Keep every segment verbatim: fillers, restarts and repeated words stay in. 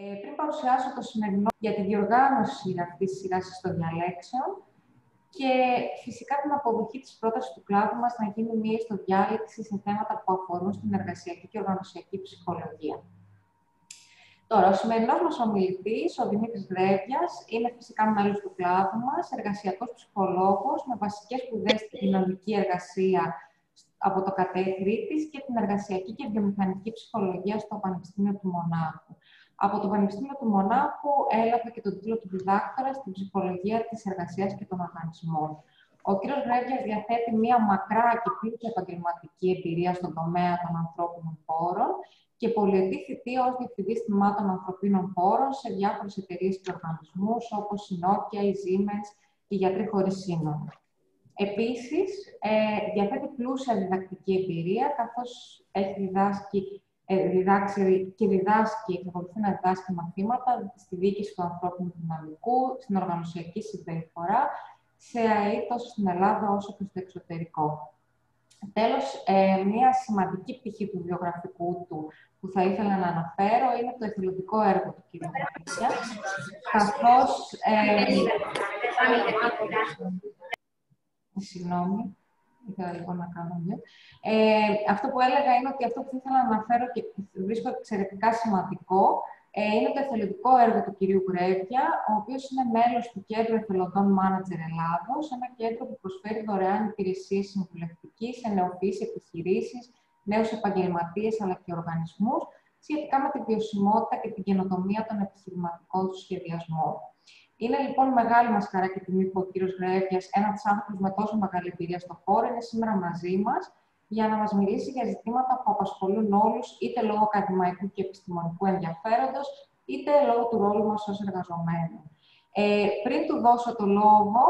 Ε, πριν παρουσιάσω το σημερινό για τη διοργάνωση αυτής της σειράς των διαλέξεων και φυσικά την αποδοχή της πρότασης του κλάδου μας να γίνει μία στο διάλεξη σε θέματα που αφορούν στην εργασιακή και οργανωσιακή ψυχολογία. Τώρα, ο σημερινός μας ομιλητής, ο Δημήτρης Βρέγγιας, είναι φυσικά μέλος του κλάδου μας, εργασιακός ψυχολόγος με βασικές σπουδές στην κοινωνική εργασία από το ΚΑΤΕ Κρήτης και την εργασιακή και βιομηχανική ψυχολογία στο Πανεπιστήμιο του Μονάχου. Από το Πανεπιστήμιο του Μονάχου έλαβε και τον τίτλο του διδάκτορα στην ψυχολογία της εργασίας και των οργανισμών. Ο κ. Βρέγγιας διαθέτει μία μακρά και πλήρη επαγγελματική εμπειρία στον τομέα των ανθρώπινων πόρων και πολυετή θητεία ως διευθυντής τμήματων ανθρωπίνων πόρων σε διάφορες εταιρείες και οργανισμούς όπως η Νόκια, η Siemens και οι Γιατροί Χωρίς Σύνορα. Επίσης, ε, διαθέτει πλούσια διδακτική εμπειρία, καθώς έχει διδάσκει διδάξει και διδάσκει, εξακολουθεί να διδάσκει μαθήματα στη διοίκηση του ανθρώπινου δυναμικού, στην οργανωσιακή συμπεριφορά, σε ΑΕ τόσο στην Ελλάδα όσο και στο εξωτερικό. Τέλος, ε, μια σημαντική πτυχή του βιογραφικού του που θα ήθελα να αναφέρω είναι το εθελοντικό έργο του κ. Βρέγγια, καθώς... Ε, συγγνώμη. Λοιπόν, να κάνω. Ε, αυτό που έλεγα είναι ότι αυτό που ήθελα να αναφέρω και βρίσκω εξαιρετικά σημαντικό ε, είναι το εθελοντικό έργο του κυρίου Βρέγγια, ο οποίος είναι μέλος του Κέντρου Εθελοντών Manager Ελλάδος, ένα κέντρο που προσφέρει δωρεάν υπηρεσίες συμβουλευτικής σε νεοφυείς επιχειρήσεις, νέους επαγγελματίες αλλά και οργανισμούς σχετικά με τη βιωσιμότητα και την καινοτομία των επιχειρηματικών του σχεδιασμών. Είναι λοιπόν μεγάλη μας χαρά και τιμή που ο κύριος Βρέγγιας, ένας άνθρωπος με τόσο μεγάλη εμπειρία στον χώρο, είναι σήμερα μαζί μας για να μας μιλήσει για ζητήματα που απασχολούν όλους, είτε λόγω ακαδημαϊκού και επιστημονικού ενδιαφέροντος, είτε λόγω του ρόλου μας ως εργαζομένων. Ε, πριν του δώσω το λόγο,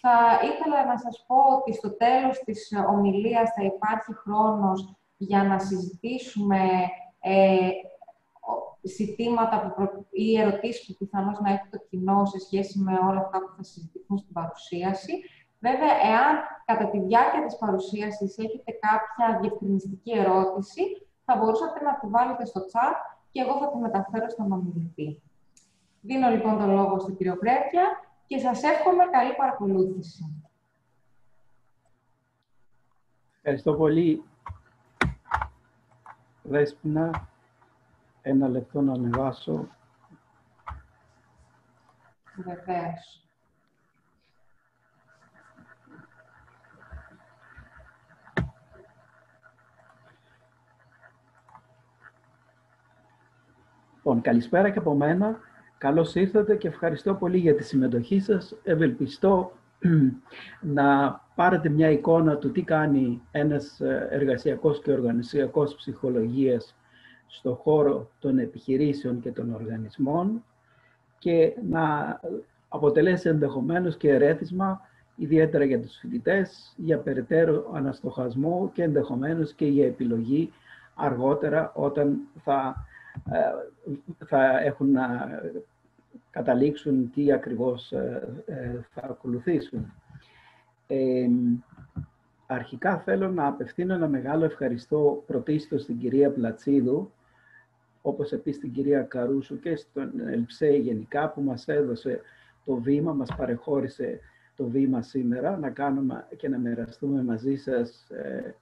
θα ήθελα να σας πω ότι στο τέλος της ομιλίας θα υπάρχει χρόνος για να συζητήσουμε ε, ζητήματα ή ερωτήσεις που πιθανώς να έχει το κοινό σε σχέση με όλα αυτά που θα συζητηθούν στην παρουσίαση. Βέβαια, εάν κατά τη διάρκεια της παρουσίασης έχετε κάποια διευκρινιστική ερώτηση, θα μπορούσατε να τη βάλετε στο chat και εγώ θα τη μεταφέρω στον ομιλητή. Δίνω λοιπόν τον λόγο στην κυρία Βρέγγια και σας εύχομαι καλή παρακολούθηση. Ευχαριστώ πολύ, Δέσποινα. Ένα λεπτό να ανεβάσω. Βεβαίως. Λοιπόν, καλησπέρα και από μένα. Καλώς ήρθατε και ευχαριστώ πολύ για τη συμμετοχή σας. Ευελπιστώ να πάρετε μια εικόνα του τι κάνει ένας εργασιακός και οργανωσιακός ψυχολογίας στον χώρο των επιχειρήσεων και των οργανισμών και να αποτελέσει ενδεχομένως και ερέθισμα ιδιαίτερα για τους φοιτητές, για περαιτέρω αναστοχασμό και ενδεχομένως και για επιλογή αργότερα όταν θα, θα έχουν να καταλήξουν τι ακριβώς θα ακολουθήσουν. Ε, αρχικά θέλω να απευθύνω ένα μεγάλο ευχαριστώ πρωτίστως στην κυρία Πλατσίδου, όπως επίσης την κυρία Καρούσου και στον ΕΛΨΕ γενικά, που μας έδωσε το βήμα, μας παρεχώρησε το βήμα σήμερα, να κάνουμε και να μοιραστούμε μαζί σας ε,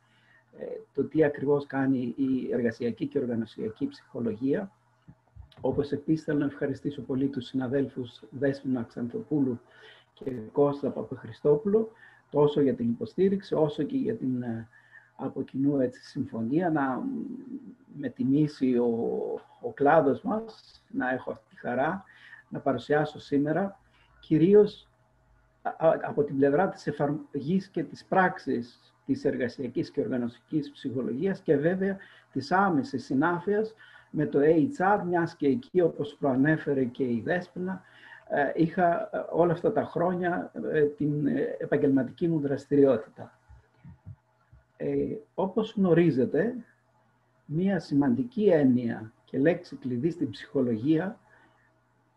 ε, το τι ακριβώς κάνει η εργασιακή και οργανωσιακή ψυχολογία. Όπως επίσης θέλω να ευχαριστήσω πολύ τους συναδέλφους Δέσποινα Ξανθοπούλου και Κώστα Παπαχριστόπουλο, τόσο για την υποστήριξη, όσο και για την από κοινού έτσι, συμφωνία, να με τιμήσει ο, ο κλάδος μας, να έχω αυτή τη χαρά, να παρουσιάσω σήμερα, κυρίως από την πλευρά της εφαρμογής και της πράξης της εργασιακής και οργανωσικής ψυχολογίας και βέβαια της άμεσης συνάφειας με το έιτς αρ, μιας και εκεί, όπως προανέφερε και η Δέσποινα, είχα όλα αυτά τα χρόνια την επαγγελματική μου δραστηριότητα. Ε, όπως γνωρίζετε, μία σημαντική έννοια και λέξη κλειδί στην ψυχολογία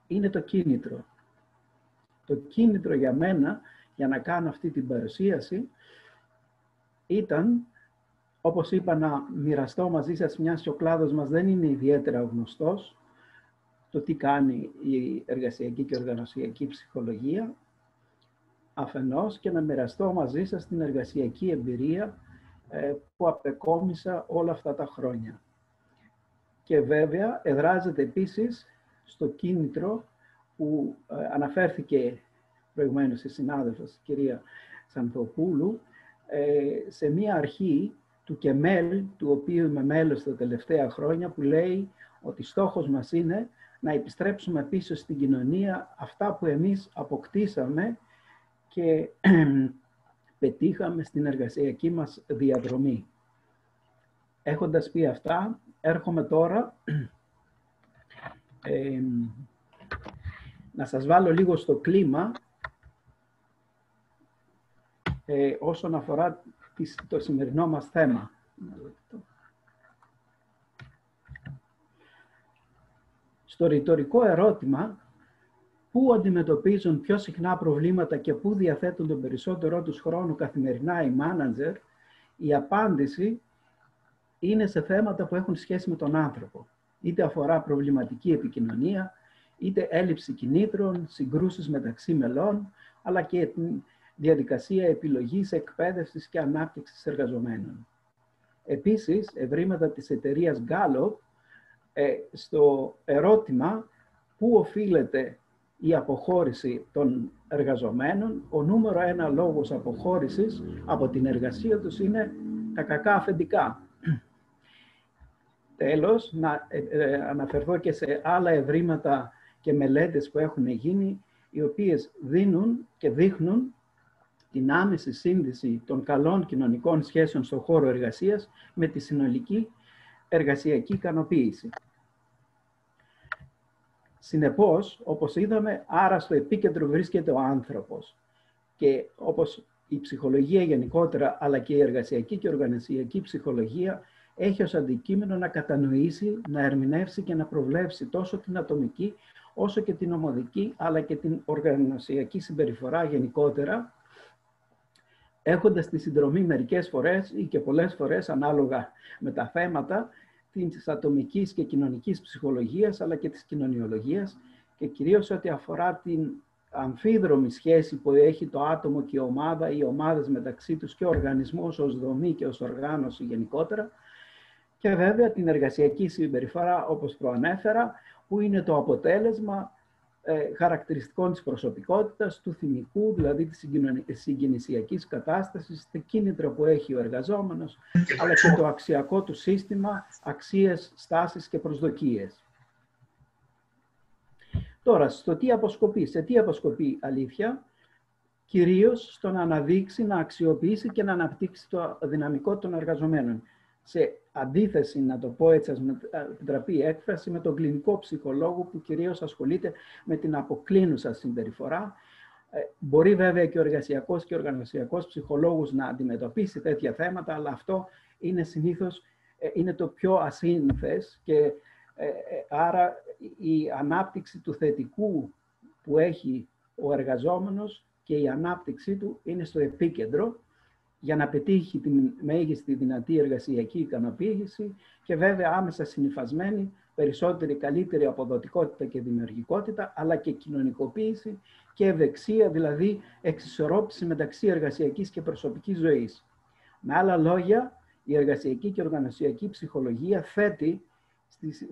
είναι το κίνητρο. Το κίνητρο για μένα, για να κάνω αυτή την παρουσίαση, ήταν, όπως είπα, να μοιραστώ μαζί σας, μιας και ο κλάδος μας δεν είναι ιδιαίτερα γνωστός, το τι κάνει η εργασιακή και οργανωσιακή ψυχολογία, αφενός, και να μοιραστώ μαζί σας την εργασιακή εμπειρία που απεκόμισα όλα αυτά τα χρόνια. Και βέβαια εδράζεται επίσης στο κίνητρο που αναφέρθηκε προηγουμένως η συνάδελφος, κυρία Σανθοπούλου, σε μία αρχή του ΚΕΜΕΛ, του οποίου είμαι μέλος τα τελευταία χρόνια, που λέει ότι στόχος μας είναι να επιστρέψουμε πίσω στην κοινωνία αυτά που εμείς αποκτήσαμε και πετύχαμε στην εργασιακή μας διαδρομή. Έχοντας πει αυτά, έρχομαι τώρα ε, να σας βάλω λίγο στο κλίμα ε, όσον αφορά το σημερινό μας θέμα. Στο ρητορικό ερώτημα πού αντιμετωπίζουν πιο συχνά προβλήματα και πού διαθέτουν τον περισσότερο τους χρόνου καθημερινά οι μάνατζερ, η απάντηση είναι σε θέματα που έχουν σχέση με τον άνθρωπο. Είτε αφορά προβληματική επικοινωνία, είτε έλλειψη κινήτρων, συγκρούσεις μεταξύ μελών, αλλά και την διαδικασία επιλογής, εκπαίδευσης και ανάπτυξης εργαζομένων. Επίσης, ευρήματα της εταιρείας Gallup στο ερώτημα πού οφείλεται η αποχώρηση των εργαζομένων, ο νούμερο ένα λόγος αποχώρησης από την εργασία τους είναι τα κακά αφεντικά. Τέλος, να αναφερθώ και σε άλλα ευρήματα και μελέτες που έχουν γίνει, οι οποίες δίνουν και δείχνουν την άμεση σύνδεση των καλών κοινωνικών σχέσεων στον χώρο εργασίας με τη συνολική εργασιακή ικανοποίηση. Συνεπώς, όπως είδαμε, άρα στο επίκεντρο βρίσκεται ο άνθρωπος. Και όπως η ψυχολογία γενικότερα, αλλά και η εργασιακή και οργανωσιακή ψυχολογία, έχει ως αντικείμενο να κατανοήσει, να ερμηνεύσει και να προβλέψει τόσο την ατομική, όσο και την ομαδική, αλλά και την οργανωσιακή συμπεριφορά γενικότερα, έχοντας τη συνδρομή μερικές φορές ή και πολλές φορές, ανάλογα με τα θέματα, της ατομικής και κοινωνικής ψυχολογίας, αλλά και της κοινωνιολογίας, και κυρίως ό,τι αφορά την αμφίδρομη σχέση που έχει το άτομο και η ομάδα, οι ομάδες μεταξύ τους και ο οργανισμός ως δομή και ως οργάνωση γενικότερα, και βέβαια την εργασιακή συμπεριφορά, όπως προανέφερα, που είναι το αποτέλεσμα ε, χαρακτηριστικών της προσωπικότητας, του θυμικού, δηλαδή της συγκινησιακής κατάστασης, τα κίνητρα που έχει ο εργαζόμενος, αλλά και το αξιακό του σύστημα, αξίες, στάσεις και προσδοκίες. Τώρα, στο τι αποσκοπεί, σε τι αποσκοπεί αλήθεια, κυρίως στο να αναδείξει, να αξιοποιήσει και να αναπτύξει το δυναμικό των εργαζομένων. Σε αντίθεση, να το πω έτσι, ας με επιτραπεί έκφραση, με τον κλινικό ψυχολόγο που κυρίως ασχολείται με την αποκλίνουσα συμπεριφορά. Ε, μπορεί βέβαια και ο εργασιακός και ο οργανωσιακός ψυχολόγος να αντιμετωπίσει τέτοια θέματα, αλλά αυτό είναι συνήθως ε, είναι το πιο ασύνθες και ε, ε, άρα η ανάπτυξη του θετικού που έχει ο εργαζόμενος και η ανάπτυξή του είναι στο επίκεντρο, για να πετύχει τη μέγιστη δυνατή εργασιακή ικανοποίηση και βέβαια άμεσα συνυφασμένη περισσότερη καλύτερη αποδοτικότητα και δημιουργικότητα, αλλά και κοινωνικοποίηση και ευεξία, δηλαδή εξισορρόπηση μεταξύ εργασιακής και προσωπικής ζωής. Με άλλα λόγια, η εργασιακή και οργανωσιακή ψυχολογία θέτει στις,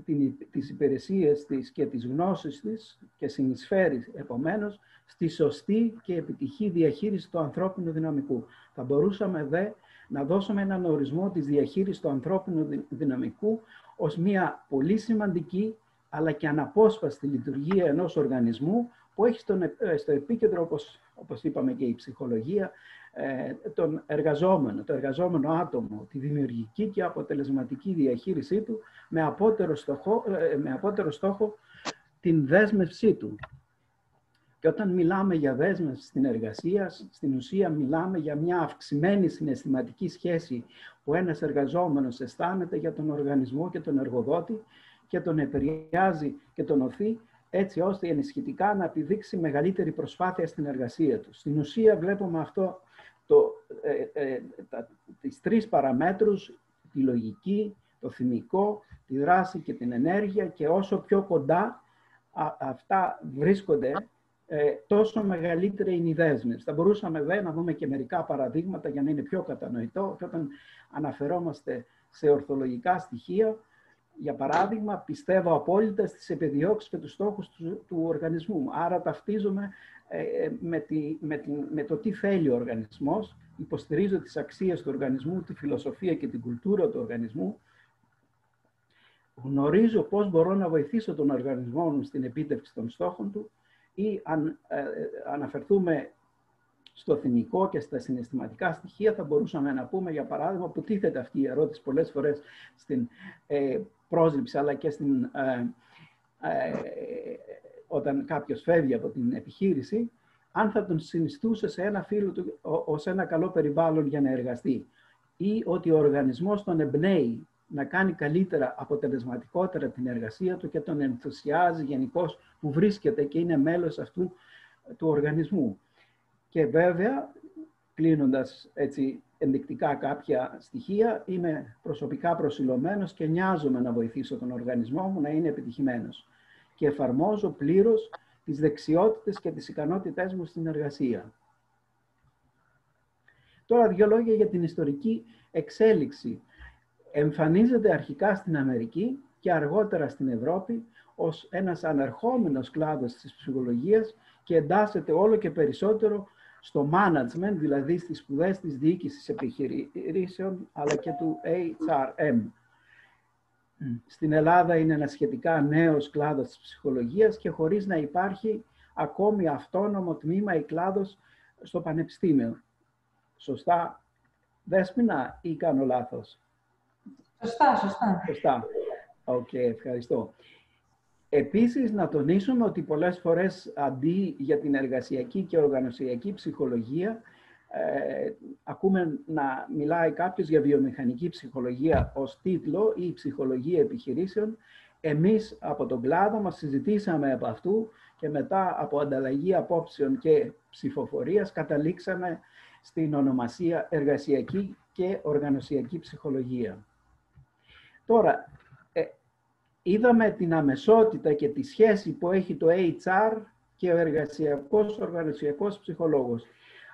τις υπηρεσίες της και τις γνώσεις της και συνεισφέρει επομένως στη σωστή και επιτυχή διαχείριση του ανθρώπινου δυναμικού. Θα μπορούσαμε δε να δώσουμε έναν ορισμό της διαχείρισης του ανθρώπινου δυναμικού ως μια πολύ σημαντική αλλά και αναπόσπαστη λειτουργία ενός οργανισμού που έχει στον, στο επίκεντρο, όπως, όπως είπαμε και η ψυχολογία, τον εργαζόμενο, το εργαζόμενο άτομο, τη δημιουργική και αποτελεσματική διαχείρισή του με απότερο στόχο, με απότερο στόχο την δέσμευσή του. Και όταν μιλάμε για δέσμευση στην εργασία, στην ουσία μιλάμε για μια αυξημένη συναισθηματική σχέση που ένας εργαζόμενος αισθάνεται για τον οργανισμό και τον εργοδότη και τον επηρεάζει και τον οθεί, έτσι ώστε ενισχυτικά να επιδείξει μεγαλύτερη προσπάθεια στην εργασία του. Στην ουσία βλέπουμε αυτό το, ε, ε, τα, τις τρεις παραμέτρους, τη λογική, το θυμικό, τη δράση και την ενέργεια, και όσο πιο κοντά α, αυτά βρίσκονται, ε, τόσο μεγαλύτερη είναι η δέσμευση. Θα μπορούσαμε δε, να δούμε και μερικά παραδείγματα για να είναι πιο κατανοητό. Και όταν αναφερόμαστε σε ορθολογικά στοιχεία, για παράδειγμα, πιστεύω απόλυτα στις επιδιώξεις και τους στόχους του, του οργανισμού. Άρα ταυτίζομαι ε, με, τη, με, τη, με το τι θέλει ο οργανισμός, υποστηρίζω τις αξίες του οργανισμού, τη φιλοσοφία και την κουλτούρα του οργανισμού, γνωρίζω πώς μπορώ να βοηθήσω τον οργανισμό μου στην επίτευξη των στόχων του, ή αν ε, ε, αναφερθούμε στο θυμικό και στα συναισθηματικά στοιχεία, θα μπορούσαμε να πούμε, για παράδειγμα, που τίθεται αυτή η ερώτηση πολλές φορές στην ε, πρόσληψη, αλλά και στην, ε, ε, όταν κάποιος φεύγει από την επιχείρηση, αν θα τον συνιστούσε σε ένα φίλο του ως ένα καλό περιβάλλον για να εργαστεί, ή ότι ο οργανισμός τον εμπνέει να κάνει καλύτερα, αποτελεσματικότερα την εργασία του και τον ενθουσιάζει γενικώς που βρίσκεται και είναι μέλος αυτού του οργανισμού. Και βέβαια, κλείνοντας έτσι ενδεικτικά κάποια στοιχεία, είμαι προσωπικά προσιλωμένος και νοιάζομαι να βοηθήσω τον οργανισμό μου να είναι επιτυχημένος και εφαρμόζω πλήρως τις δεξιότητες και τις ικανότητές μου στην εργασία. Τώρα δύο λόγια για την ιστορική εξέλιξη. Εμφανίζεται αρχικά στην Αμερική και αργότερα στην Ευρώπη ως ένας αναρχόμενος κλάδος της ψυχολογίας και εντάσσεται όλο και περισσότερο στο management, δηλαδή στις σπουδές της διοίκησης επιχειρήσεων, αλλά και του έιτς αρ εμ. Στην Ελλάδα είναι ένα σχετικά νέος κλάδος της ψυχολογίας και χωρίς να υπάρχει ακόμη αυτόνομο τμήμα ή κλάδος στο πανεπιστήμιο. Σωστά, Δέσποινα, ή κάνω λάθος? Σωστά, σωστά. Σωστά. Οκ, okay, ευχαριστώ. Επίσης, να τονίσουμε ότι πολλές φορές αντί για την εργασιακή και οργανωσιακή ψυχολογία, ε, ακούμε να μιλάει κάποιος για βιομηχανική ψυχολογία ως τίτλο ή ψυχολογία επιχειρήσεων. Εμείς από τον κλάδο μας συζητήσαμε από αυτού και μετά από ανταλλαγή απόψεων και ψηφοφορίας καταλήξαμε στην ονομασία εργασιακή και οργανωσιακή ψυχολογία. Τώρα, είδαμε την αμεσότητα και τη σχέση που έχει το έιτς αρ και ο εργασιακός οργανωσιακός ψυχολόγος.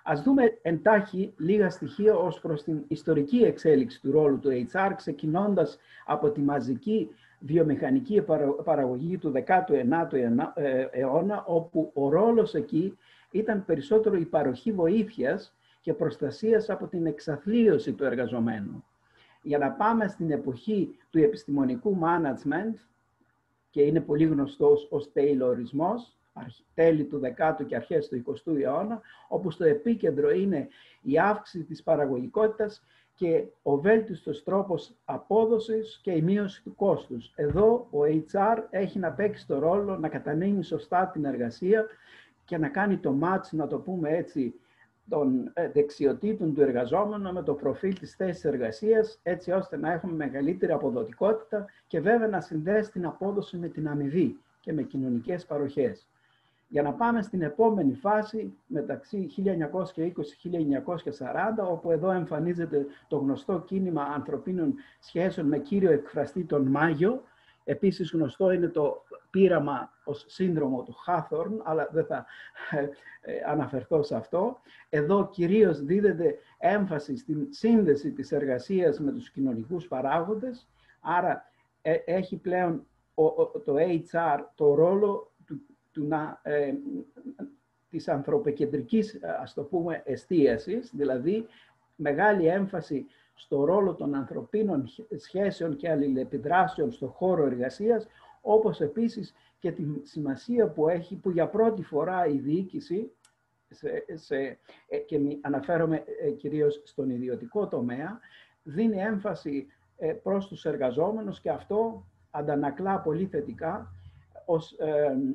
Ας δούμε εντάχει λίγα στοιχεία ως προς την ιστορική εξέλιξη του ρόλου του έιτς αρ, ξεκινώντας από τη μαζική βιομηχανική παραγωγή του δέκατου ένατου αιώνα, όπου ο ρόλος εκεί ήταν περισσότερο η παροχή βοήθειας και προστασίας από την εξαθλίωση του εργαζομένου. Για να πάμε στην εποχή του επιστημονικού management, και είναι πολύ γνωστός ως Taylorismός, τέλη του δέκατου και αρχές του εικοστού αιώνα, όπου στο επίκεντρο είναι η αύξηση της παραγωγικότητας και ο βέλτιστος τρόπος απόδοσης και η μείωση του κόστους. Εδώ ο έιτς αρ έχει να παίξει το ρόλο να κατανείμει σωστά την εργασία και να κάνει το match, να το πούμε έτσι, των δεξιοτήτων του εργαζόμενου με το προφίλ της θέσης εργασίας, έτσι ώστε να έχουμε μεγαλύτερη αποδοτικότητα και βέβαια να συνδέσει την απόδοση με την αμοιβή και με κοινωνικές παροχές. Για να πάμε στην επόμενη φάση, μεταξύ χίλια εννιακόσια είκοσι με χίλια εννιακόσια σαράντα, όπου εδώ εμφανίζεται το γνωστό κίνημα ανθρωπίνων σχέσεων με κύριο εκφραστή τον Μάγιο. Επίσης γνωστό είναι το πείραμα ως σύνδρομο του Χάθορν, αλλά δεν θα αναφερθώ σε αυτό. Εδώ κυρίως δίδεται έμφαση στην σύνδεση της εργασίας με τους κοινωνικούς παράγοντες, άρα έχει πλέον το έιτς αρ το ρόλο του, του να, ε, της ανθρωποκεντρικής, ας το πούμε, εστίασης, δηλαδή μεγάλη έμφαση στο ρόλο των ανθρωπίνων σχέσεων και αλληλεπιδράσεων στον χώρο εργασίας, όπως επίσης και τη σημασία που έχει, που για πρώτη φορά η διοίκηση, σε, σε, και αναφέρομαι κυρίως στον ιδιωτικό τομέα, δίνει έμφαση προς τους εργαζόμενους και αυτό αντανακλά πολύ θετικά ως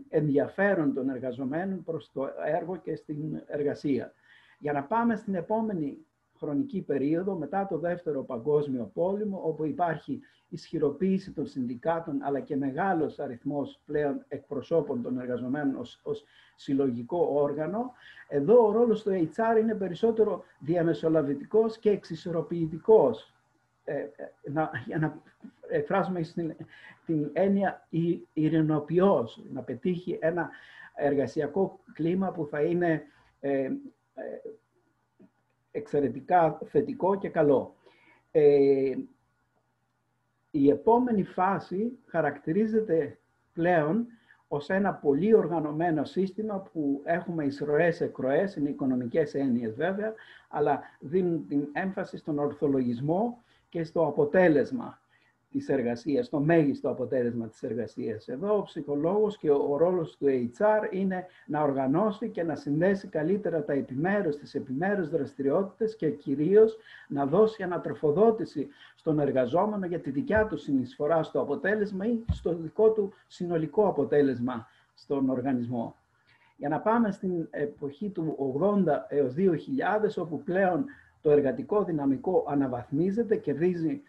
ενδιαφέρον των εργαζομένων προς το έργο και στην εργασία. Για να πάμε στην επόμενη χρονική περίοδο, μετά το Δεύτερο Παγκόσμιο Πόλεμο, όπου υπάρχει ισχυροποίηση των συνδικάτων, αλλά και μεγάλος αριθμός πλέον εκπροσώπων των εργαζομένων ως, ως συλλογικό όργανο, εδώ ο ρόλος του έιτς αρ είναι περισσότερο διαμεσολαβητικός και εξισορροπητικός. Ε, να, για να εκφράζουμε την έννοια ειρηνοποιός, να πετύχει ένα εργασιακό κλίμα που θα είναι ε, εξαιρετικά θετικό και καλό. Ε, η επόμενη φάση χαρακτηρίζεται πλέον ως ένα πολύ οργανωμένο σύστημα που έχουμε εισρωές, εκροές, είναι οικονομικές έννοιες βέβαια, αλλά δίνουν την έμφαση στον ορθολογισμό και στο αποτέλεσμα της εργασίας, στο μέγιστο αποτέλεσμα της εργασίας. Εδώ ο ψυχολόγος και ο ρόλος του έιτς αρ είναι να οργανώσει και να συνδέσει καλύτερα τα επιμέρους, τις επιμέρους δραστηριότητες και κυρίως να δώσει ανατροφοδότηση στον εργαζόμενο για τη δικιά του συνεισφορά στο αποτέλεσμα ή στο δικό του συνολικό αποτέλεσμα στον οργανισμό. Για να πάμε στην εποχή του ογδόντα έως δύο χιλιάδες, όπου πλέον το εργατικό δυναμικό αναβαθμίζεται, κερδίζει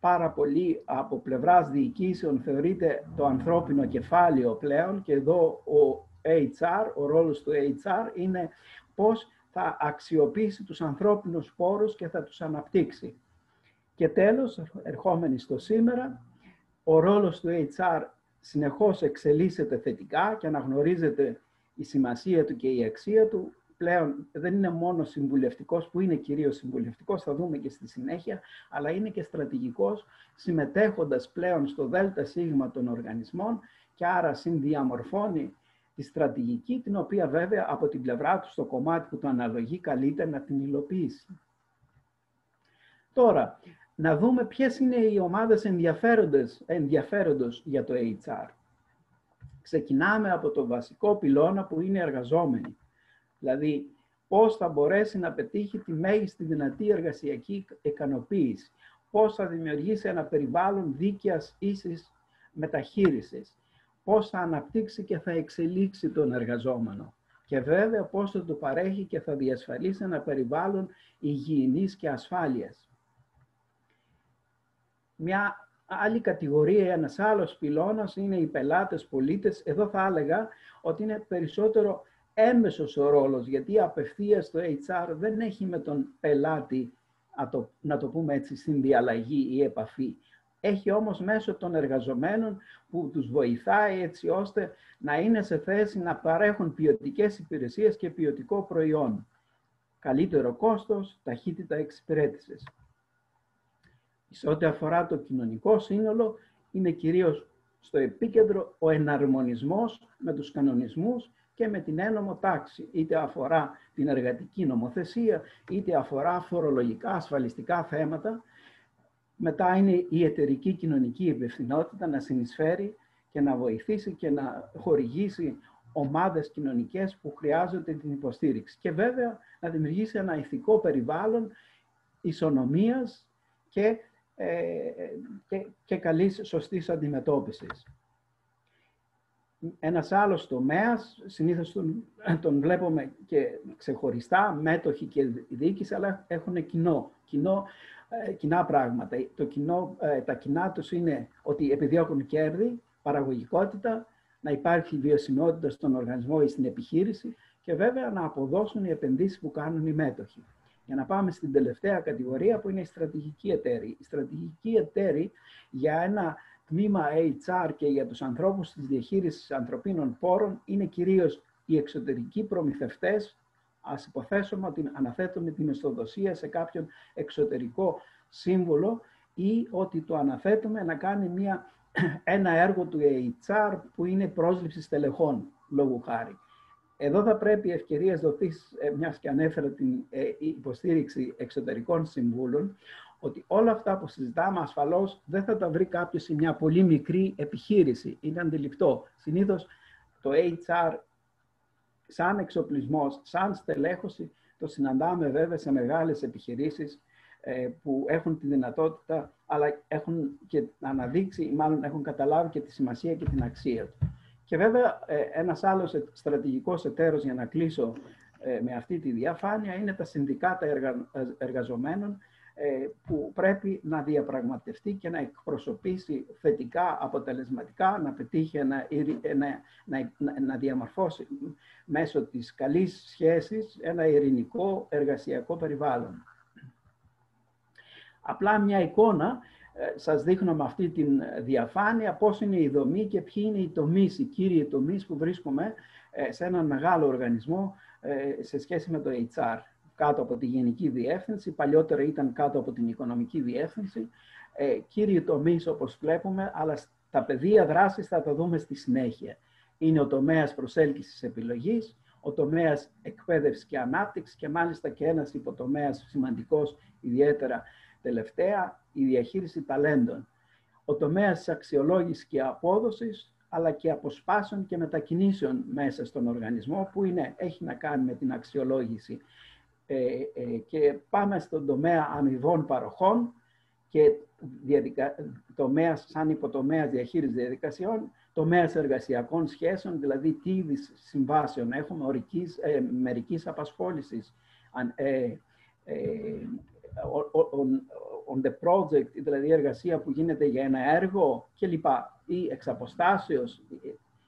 πάρα πολύ από πλευράς διοικήσεων, θεωρείται το ανθρώπινο κεφάλαιο πλέον, και εδώ ο έιτς αρ, ο ρόλος του έιτς αρ είναι πώς θα αξιοποιήσει τους ανθρώπινους πόρους και θα τους αναπτύξει. Και τέλος, ερχόμενοι στο σήμερα, ο ρόλος του έιτς αρ συνεχώς εξελίσσεται θετικά και αναγνωρίζεται η σημασία του και η αξία του. Πλέον δεν είναι μόνο συμβουλευτικός, που είναι κυρίως συμβουλευτικός, θα δούμε και στη συνέχεια, αλλά είναι και στρατηγικός, συμμετέχοντας πλέον στο ΔΣ των οργανισμών και άρα συνδιαμορφώνει τη στρατηγική, την οποία βέβαια από την πλευρά του, στο κομμάτι που το αναλογεί, καλείται να την υλοποιήσει. Τώρα, να δούμε ποιες είναι οι ομάδες ενδιαφέροντος για το έιτς αρ. Ξεκινάμε από το βασικό πυλώνα που είναι εργαζόμενοι. Δηλαδή, πώς θα μπορέσει να πετύχει τη μέγιστη δυνατή εργασιακή ικανοποίηση, πώς θα δημιουργήσει ένα περιβάλλον δίκαιας ίσης μεταχείρισης, πώς θα αναπτύξει και θα εξελίξει τον εργαζόμενο και βέβαια πώς θα του παρέχει και θα διασφαλίσει ένα περιβάλλον υγιεινής και ασφάλειας. Μια άλλη κατηγορία, ένας άλλος πυλώνας είναι οι πελάτες πολίτες. Εδώ θα έλεγα ότι είναι περισσότερο έμμεσος ο ρόλος, γιατί απευθείας το έιτς αρ δεν έχει με τον πελάτη, να το πούμε έτσι, συνδιαλλαγή ή επαφή. Έχει όμως μέσω των εργαζομένων που τους βοηθάει έτσι ώστε να είναι σε θέση να παρέχουν ποιοτικές υπηρεσίες και ποιοτικό προϊόν. Καλύτερο κόστος, ταχύτητα εξυπηρέτησης. Σε ό,τι αφορά το κοινωνικό σύνολο, είναι κυρίως στο επίκεντρο ο εναρμονισμός με τους κανονισμούς και με την ένομο τάξη, είτε αφορά την εργατική νομοθεσία, είτε αφορά φορολογικά, ασφαλιστικά θέματα. Μετά είναι η εταιρική κοινωνική υπευθυνότητα, να συνεισφέρει και να βοηθήσει και να χορηγήσει ομάδες κοινωνικές που χρειάζονται την υποστήριξη. Και βέβαια να δημιουργήσει ένα ηθικό περιβάλλον ισονομίας και, ε, και, και καλής σωστής αντιμετώπισης. Ένας άλλος τομέας, συνήθως τον, τον βλέπουμε και ξεχωριστά, μέτοχοι και διοίκηση, αλλά έχουν κοινό, κοινό, κοινά πράγματα. Το κοινό, τα κοινά τους είναι ότι επιδιώκουν κέρδη, παραγωγικότητα, να υπάρχει βιωσιμότητα στον οργανισμό ή στην επιχείρηση και βέβαια να αποδώσουν οι επενδύσεις που κάνουν οι μέτοχοι. Για να πάμε στην τελευταία κατηγορία που είναι η στρατηγική εταίροι. Η στρατηγική εταίροι για ένα τμήμα έιτς αρ και για τους ανθρώπους της διαχείρισης ανθρωπίνων πόρων είναι κυρίως οι εξωτερικοί προμηθευτές. Ας υποθέσουμε ότι αναθέτουμε τη μισθοδοσία σε κάποιον εξωτερικό σύμβολο ή ότι το αναθέτουμε να κάνει μια, ένα έργο του έιτς αρ που είναι πρόσληψη στελεχών, λόγου χάρη. Εδώ θα πρέπει ευκαιρίες δοθείς, μιας και ανέφερα την υποστήριξη εξωτερικών συμβούλων, ότι όλα αυτά που συζητάμε ασφαλώς δεν θα τα βρει κάποιος σε μια πολύ μικρή επιχείρηση. Είναι αντιληπτό. Συνήθως το έιτς αρ σαν εξοπλισμός, σαν στελέχωση, το συναντάμε βέβαια σε μεγάλες επιχειρήσεις που έχουν τη δυνατότητα, αλλά έχουν και αναδείξει, μάλλον έχουν καταλάβει και τη σημασία και την αξία του. Και βέβαια ένας άλλος στρατηγικός εταίρος, για να κλείσω με αυτή τη διαφάνεια, είναι τα συνδικάτα εργα... εργαζομένων που πρέπει να διαπραγματευτεί και να εκπροσωπήσει θετικά, αποτελεσματικά, να πετύχει, να, να, να, να διαμορφώσει μέσω της καλής σχέσης ένα ειρηνικό εργασιακό περιβάλλον. Απλά μια εικόνα Σας δείχνω με αυτή τη διαφάνεια πώς είναι η δομή και ποιοι είναι οι τομείς, οι κύριοι τομείς που βρίσκουμε σε έναν μεγάλο οργανισμό σε σχέση με το έιτς αρ. Κάτω από τη Γενική Διεύθυνση, παλιότερα ήταν κάτω από την Οικονομική Διεύθυνση. Κύριοι τομείς, όπως βλέπουμε, αλλά τα πεδία δράσης θα τα δούμε στη συνέχεια. Είναι ο τομέας προσέλκυσης επιλογής, ο τομέας εκπαίδευσης και ανάπτυξης και μάλιστα και ένας υποτομέας σημαντικός, ιδιαίτερα τελευταία, η διαχείριση ταλέντων. Ο τομέας της αξιολόγησης και απόδοσης, αλλά και αποσπάσεων και μετακινήσεων μέσα στον οργανισμό, που είναι, έχει να κάνει με την αξιολόγηση. Ε, ε, και πάμε στον τομέα αμοιβών παροχών και διαδικα... τομέας, σαν υποτομέας διαχείρισης διαδικασιών, τομέας εργασιακών σχέσεων, δηλαδή τι είδης συμβάσεων έχουμε, ορικής, ε, μερικής απασχόλησης, ε, ε, on, on the project, δηλαδή εργασία που γίνεται για ένα έργο κλπ. Ή εξ αποστάσεως,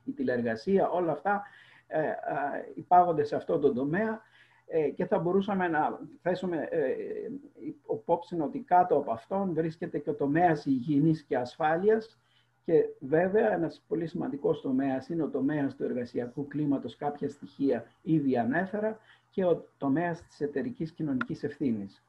η τηλεργασία, όλα αυτά ε, ε, υπάγονται σε αυτό το τομέα. Και θα μπορούσαμε να θέσουμε υπόψη ότι κάτω από αυτόν βρίσκεται και ο τομέας υγιεινής και ασφάλειας και βέβαια ένας πολύ σημαντικός τομέας είναι ο τομέας του εργασιακού κλίματος, κάποια στοιχεία ήδη ανέφερα, και ο τομέας της εταιρικής κοινωνικής ευθύνης.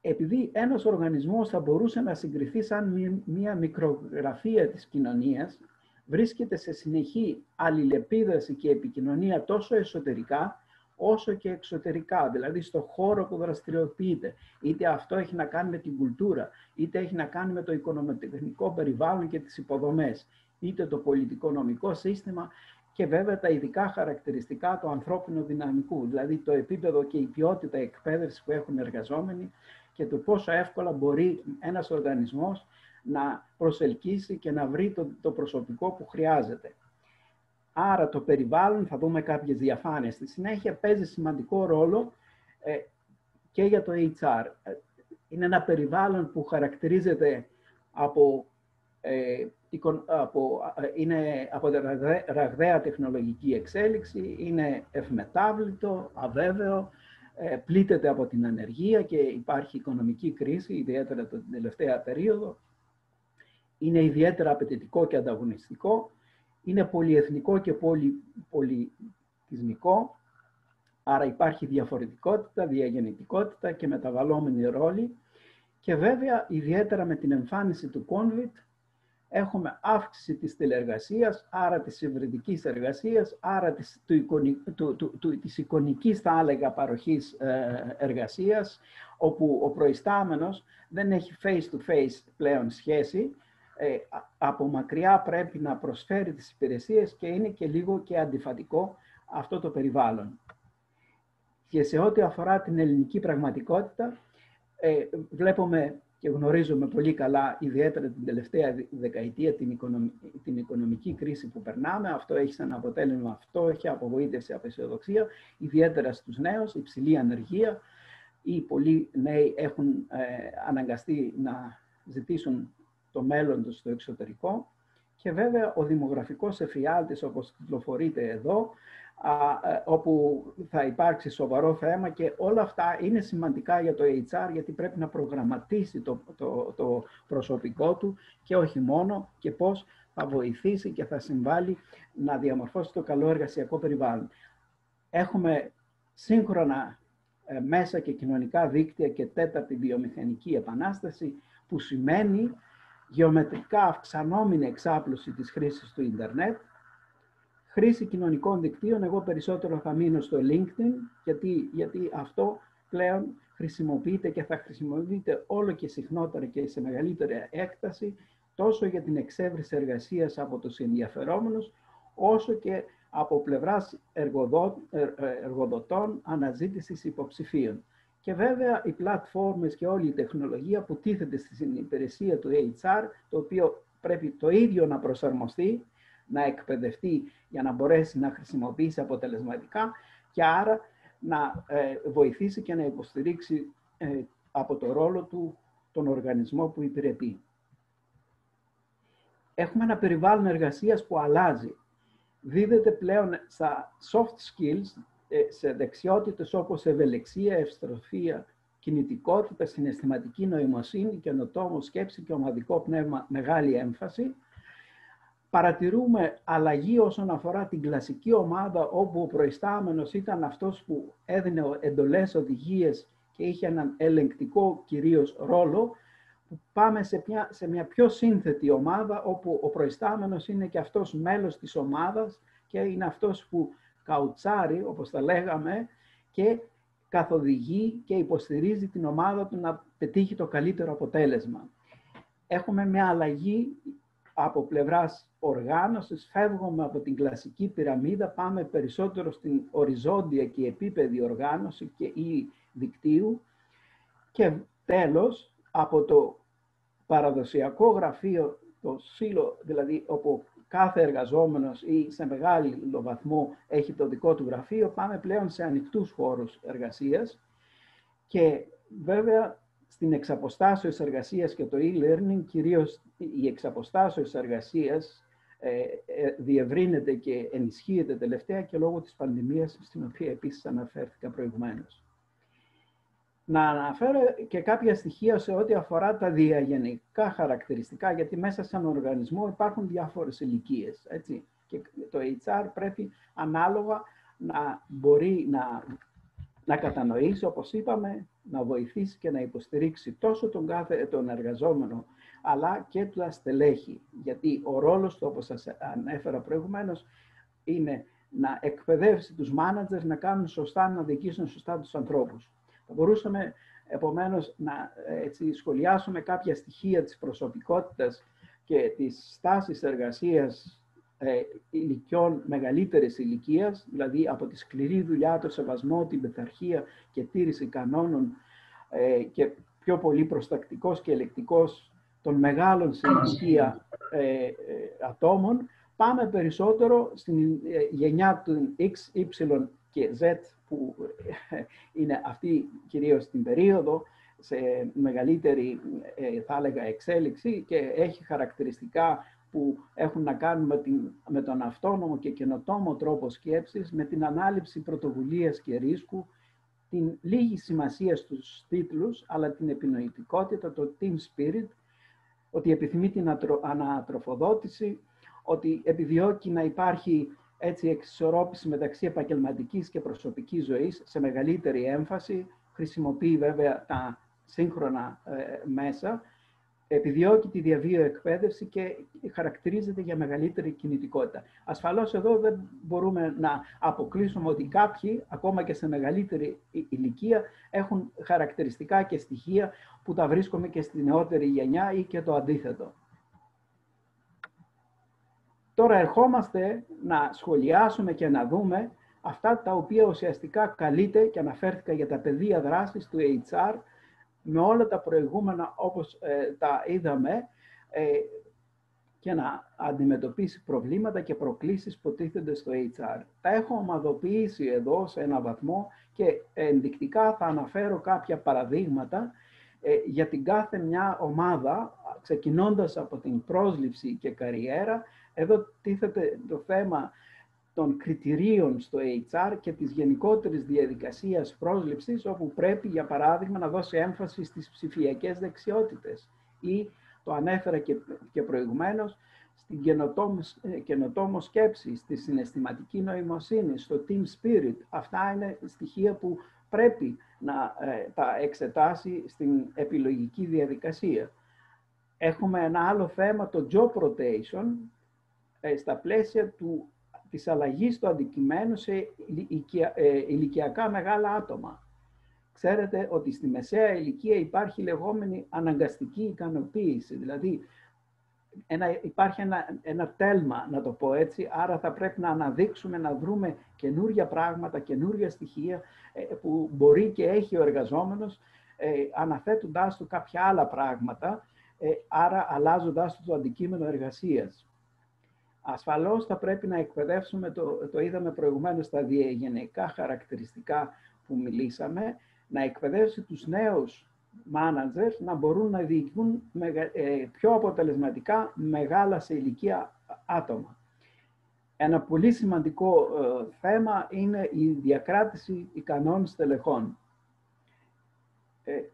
Επειδή ένας οργανισμός θα μπορούσε να συγκριθεί σαν μια μικρογραφία της κοινωνίας, βρίσκεται σε συνεχή αλληλεπίδραση και επικοινωνία τόσο εσωτερικά όσο και εξωτερικά, δηλαδή στο χώρο που δραστηριοποιείται. Είτε αυτό έχει να κάνει με την κουλτούρα, είτε έχει να κάνει με το οικονομικό περιβάλλον και τις υποδομές, είτε το πολιτικονομικό σύστημα και βέβαια τα ειδικά χαρακτηριστικά του ανθρώπινου δυναμικού, δηλαδή το επίπεδο και η ποιότητα εκπαίδευση που έχουν εργαζόμενοι και το πόσο εύκολα μπορεί ένας οργανισμός να προσελκύσει και να βρει το, το προσωπικό που χρειάζεται. Άρα το περιβάλλον, θα δούμε κάποιες διαφάνειες στη συνέχεια, παίζει σημαντικό ρόλο ε, και για το έιτς αρ. Είναι ένα περιβάλλον που χαρακτηρίζεται από, ε, από, είναι από ραγδαία τεχνολογική εξέλιξη, είναι ευμετάβλητο, αβέβαιο, ε, πλήττεται από την ανεργία και υπάρχει οικονομική κρίση, ιδιαίτερα την τελευταία περίοδο. Είναι ιδιαίτερα απαιτητικό και ανταγωνιστικό. Είναι πολυεθνικό και πολυ, πολυπολιτισμικό, άρα υπάρχει διαφορετικότητα, διαγεννητικότητα και μεταβαλλόμενη ρόλη. Και βέβαια, ιδιαίτερα με την εμφάνιση του κόνβιτ, έχουμε αύξηση της τηλεργασίας, άρα της υβριδικής εργασίας, άρα της, του, του, του, του, της εικονικής, θα έλεγα, παροχής ε, εργασίας, όπου ο προϊστάμενος δεν έχει face-to-face πλέον σχέση, Ε, από μακριά πρέπει να προσφέρει τις υπηρεσίες και είναι και λίγο και αντιφατικό αυτό το περιβάλλον. Και σε ό,τι αφορά την ελληνική πραγματικότητα, ε, βλέπουμε και γνωρίζουμε πολύ καλά, ιδιαίτερα την τελευταία δεκαετία, την, οικονομ, την οικονομική κρίση που περνάμε. Αυτό έχει σαν αποτέλεσμα αυτό, έχει απογοήτευση, απεσιοδοξία, ιδιαίτερα στους νέους, υψηλή ανεργία, ή πολλοί νέοι έχουν ε, αναγκαστεί να ζητήσουν το μέλλον του στο εξωτερικό και βέβαια ο δημογραφικός εφιάλτης, όπως κυκλοφορείται εδώ, α, όπου θα υπάρξει σοβαρό θέμα και όλα αυτά είναι σημαντικά για το έιτς αρ γιατί πρέπει να προγραμματίσει το, το, το προσωπικό του και όχι μόνο και πώς θα βοηθήσει και θα συμβάλλει να διαμορφώσει το καλό εργασιακό περιβάλλον. Έχουμε σύγχρονα ε, μέσα και κοινωνικά δίκτυα και τέταρτη βιομηχανική επανάσταση που σημαίνει γεωμετρικά αυξανόμενη εξάπλωση της χρήσης του ίντερνετ, χρήση κοινωνικών δικτύων, εγώ περισσότερο θα μείνω στο LinkedIn, γιατί, γιατί αυτό πλέον χρησιμοποιείται και θα χρησιμοποιείται όλο και συχνότερα και σε μεγαλύτερη έκταση, τόσο για την εξέβριση εργασίας από τους ενδιαφερόμενους, όσο και από πλευράς εργοδοτών αναζήτησης υποψηφίων. Και βέβαια οι πλατφόρμες και όλη η τεχνολογία που τίθεται στην υπηρεσία του έιτς αρ, το οποίο πρέπει το ίδιο να προσαρμοστεί, να εκπαιδευτεί για να μπορέσει να χρησιμοποιήσει αποτελεσματικά και άρα να ε, βοηθήσει και να υποστηρίξει ε, από το ρόλο του τον οργανισμό που υπηρετεί. Έχουμε ένα περιβάλλον εργασίας που αλλάζει. Δίδεται πλέον στα soft skills, σε δεξιότητες όπως ευελιξία, ευστροφία, κινητικότητα, συναισθηματική νοημοσύνη, καινοτόμο σκέψη και ομαδικό πνεύμα μεγάλη έμφαση. Παρατηρούμε αλλαγή όσον αφορά την κλασική ομάδα, όπου ο προϊστάμενος ήταν αυτός που έδινε εντολές, οδηγίες και είχε έναν ελεγκτικό κυρίως ρόλο. Πάμε σε μια, σε μια πιο σύνθετη ομάδα, όπου ο προϊστάμενος είναι και αυτός μέλος της ομάδας και είναι αυτός που καουτσάρει, όπως τα λέγαμε, και καθοδηγεί και υποστηρίζει την ομάδα του να πετύχει το καλύτερο αποτέλεσμα. Έχουμε μια αλλαγή από πλευράς οργάνωσης, φεύγουμε από την κλασική πυραμίδα, πάμε περισσότερο στην οριζόντια και επίπεδη οργάνωση και ή δικτύου. Και τέλος, από το παραδοσιακό γραφείο, το σύλλο, δηλαδή όπου κάθε εργαζόμενος ή σε μεγάλο βαθμό έχει το δικό του γραφείο, πάμε πλέον σε ανοιχτούς χώρους εργασίας. Και βέβαια στην εξαποστάσεως εργασίας και το e-learning, κυρίως η εξαποστάσεως εργασίας ε, ε, διευρύνεται και ενισχύεται τελευταία και λόγω της πανδημίας, στην οποία επίσης αναφέρθηκα προηγουμένως. Να αναφέρω και κάποια στοιχεία σε ό,τι αφορά τα διαγενικά χαρακτηριστικά, γιατί μέσα σαν οργανισμό υπάρχουν διάφορες ηλικίες, έτσι. Και το έιτς αρ πρέπει ανάλογα να μπορεί να, να κατανοήσει, όπως είπαμε, να βοηθήσει και να υποστηρίξει τόσο τον, κάθε, τον εργαζόμενο, αλλά και τα στελέχη. Γιατί ο ρόλος του, όπως σας ανέφερα προηγουμένως, είναι να εκπαιδεύσει τους μάνατζερ να κάνουν σωστά, να διοικήσουν σωστά τους ανθρώπους. Θα μπορούσαμε, επομένως, να έτσι, σχολιάσουμε κάποια στοιχεία της προσωπικότητας και της στάσης εργασίας ε, ηλικιών μεγαλύτερης ηλικίας, δηλαδή από τη σκληρή δουλειά, το σεβασμό, την πειθαρχία και τήρηση κανόνων ε, και πιο πολύ προστακτικός και ελεκτικός των μεγάλων σε ηλικία ε, ε, ατόμων, πάμε περισσότερο στην ε, γενιά του X, Y και Z, που είναι αυτή κυρίως την περίοδο σε μεγαλύτερη, θα έλεγα, εξέλιξη και έχει χαρακτηριστικά που έχουν να κάνουν με, την, με τον αυτόνομο και καινοτόμο τρόπο σκέψης, με την ανάληψη πρωτοβουλίας και ρίσκου, την λίγη σημασία στους τίτλους, αλλά την επινοητικότητα, το team spirit, ότι επιθυμεί την ανατροφοδότηση, ότι επιδιώκει να υπάρχει έτσι εξισορρόπηση μεταξύ επαγγελματικής και προσωπικής ζωής σε μεγαλύτερη έμφαση, χρησιμοποιεί βέβαια τα σύγχρονα ε, μέσα, επιδιώκει τη διαβίω εκπαίδευση και χαρακτηρίζεται για μεγαλύτερη κινητικότητα. Ασφαλώς εδώ δεν μπορούμε να αποκλείσουμε ότι κάποιοι, ακόμα και σε μεγαλύτερη ηλικία, έχουν χαρακτηριστικά και στοιχεία που τα βρίσκουμε και στη νεότερη γενιά ή και το αντίθετο. Τώρα ερχόμαστε να σχολιάσουμε και να δούμε αυτά τα οποία ουσιαστικά καλείται και αναφέρθηκα για τα πεδία δράσης του έιτς αρ με όλα τα προηγούμενα όπως ε, τα είδαμε ε, και να αντιμετωπίσει προβλήματα και προκλήσεις που τίθενται στο έιτς αρ. Τα έχω ομαδοποιήσει εδώ σε ένα βαθμό και ενδεικτικά θα αναφέρω κάποια παραδείγματα ε, για την κάθε μια ομάδα, ξεκινώντας από την πρόσληψη και καριέρα. Εδώ τίθεται το θέμα των κριτηρίων στο έιτς αρ και της γενικότερης διαδικασίας πρόσληψης, όπου πρέπει, για παράδειγμα, να δώσει έμφαση στις ψηφιακές δεξιότητες ή, το ανέφερα και προηγουμένως, στην καινοτόμο σκέψη, στη συναισθηματική νοημοσύνη, στο team spirit. Αυτά είναι στοιχεία που πρέπει να ε, τα εξετάσει στην επιλογική διαδικασία. Έχουμε ένα άλλο θέμα, το job rotation, στα πλαίσια του, της αλλαγής του αντικειμένου σε ηλικια, ε, ηλικιακά μεγάλα άτομα. Ξέρετε ότι στη μεσαία ηλικία υπάρχει λεγόμενη αναγκαστική ικανοποίηση, δηλαδή ένα, υπάρχει ένα, ένα τέλμα, να το πω έτσι, άρα θα πρέπει να αναδείξουμε, να βρούμε καινούργια πράγματα, καινούργια στοιχεία ε, που μπορεί και έχει ο εργαζόμενος, ε, αναθέτοντάς του κάποια άλλα πράγματα, ε, άρα αλλάζοντάς του το αντικείμενο εργασίας. Ασφαλώς θα πρέπει να εκπαιδεύσουμε, το, το είδαμε προηγουμένως, τα διαγενειακά χαρακτηριστικά που μιλήσαμε, να εκπαιδεύσει τους νέους managers να μπορούν να διοικούν μεγα, ε, πιο αποτελεσματικά μεγάλα σε ηλικία άτομα. Ένα πολύ σημαντικό ε, θέμα είναι η διακράτηση ικανών στελεχών.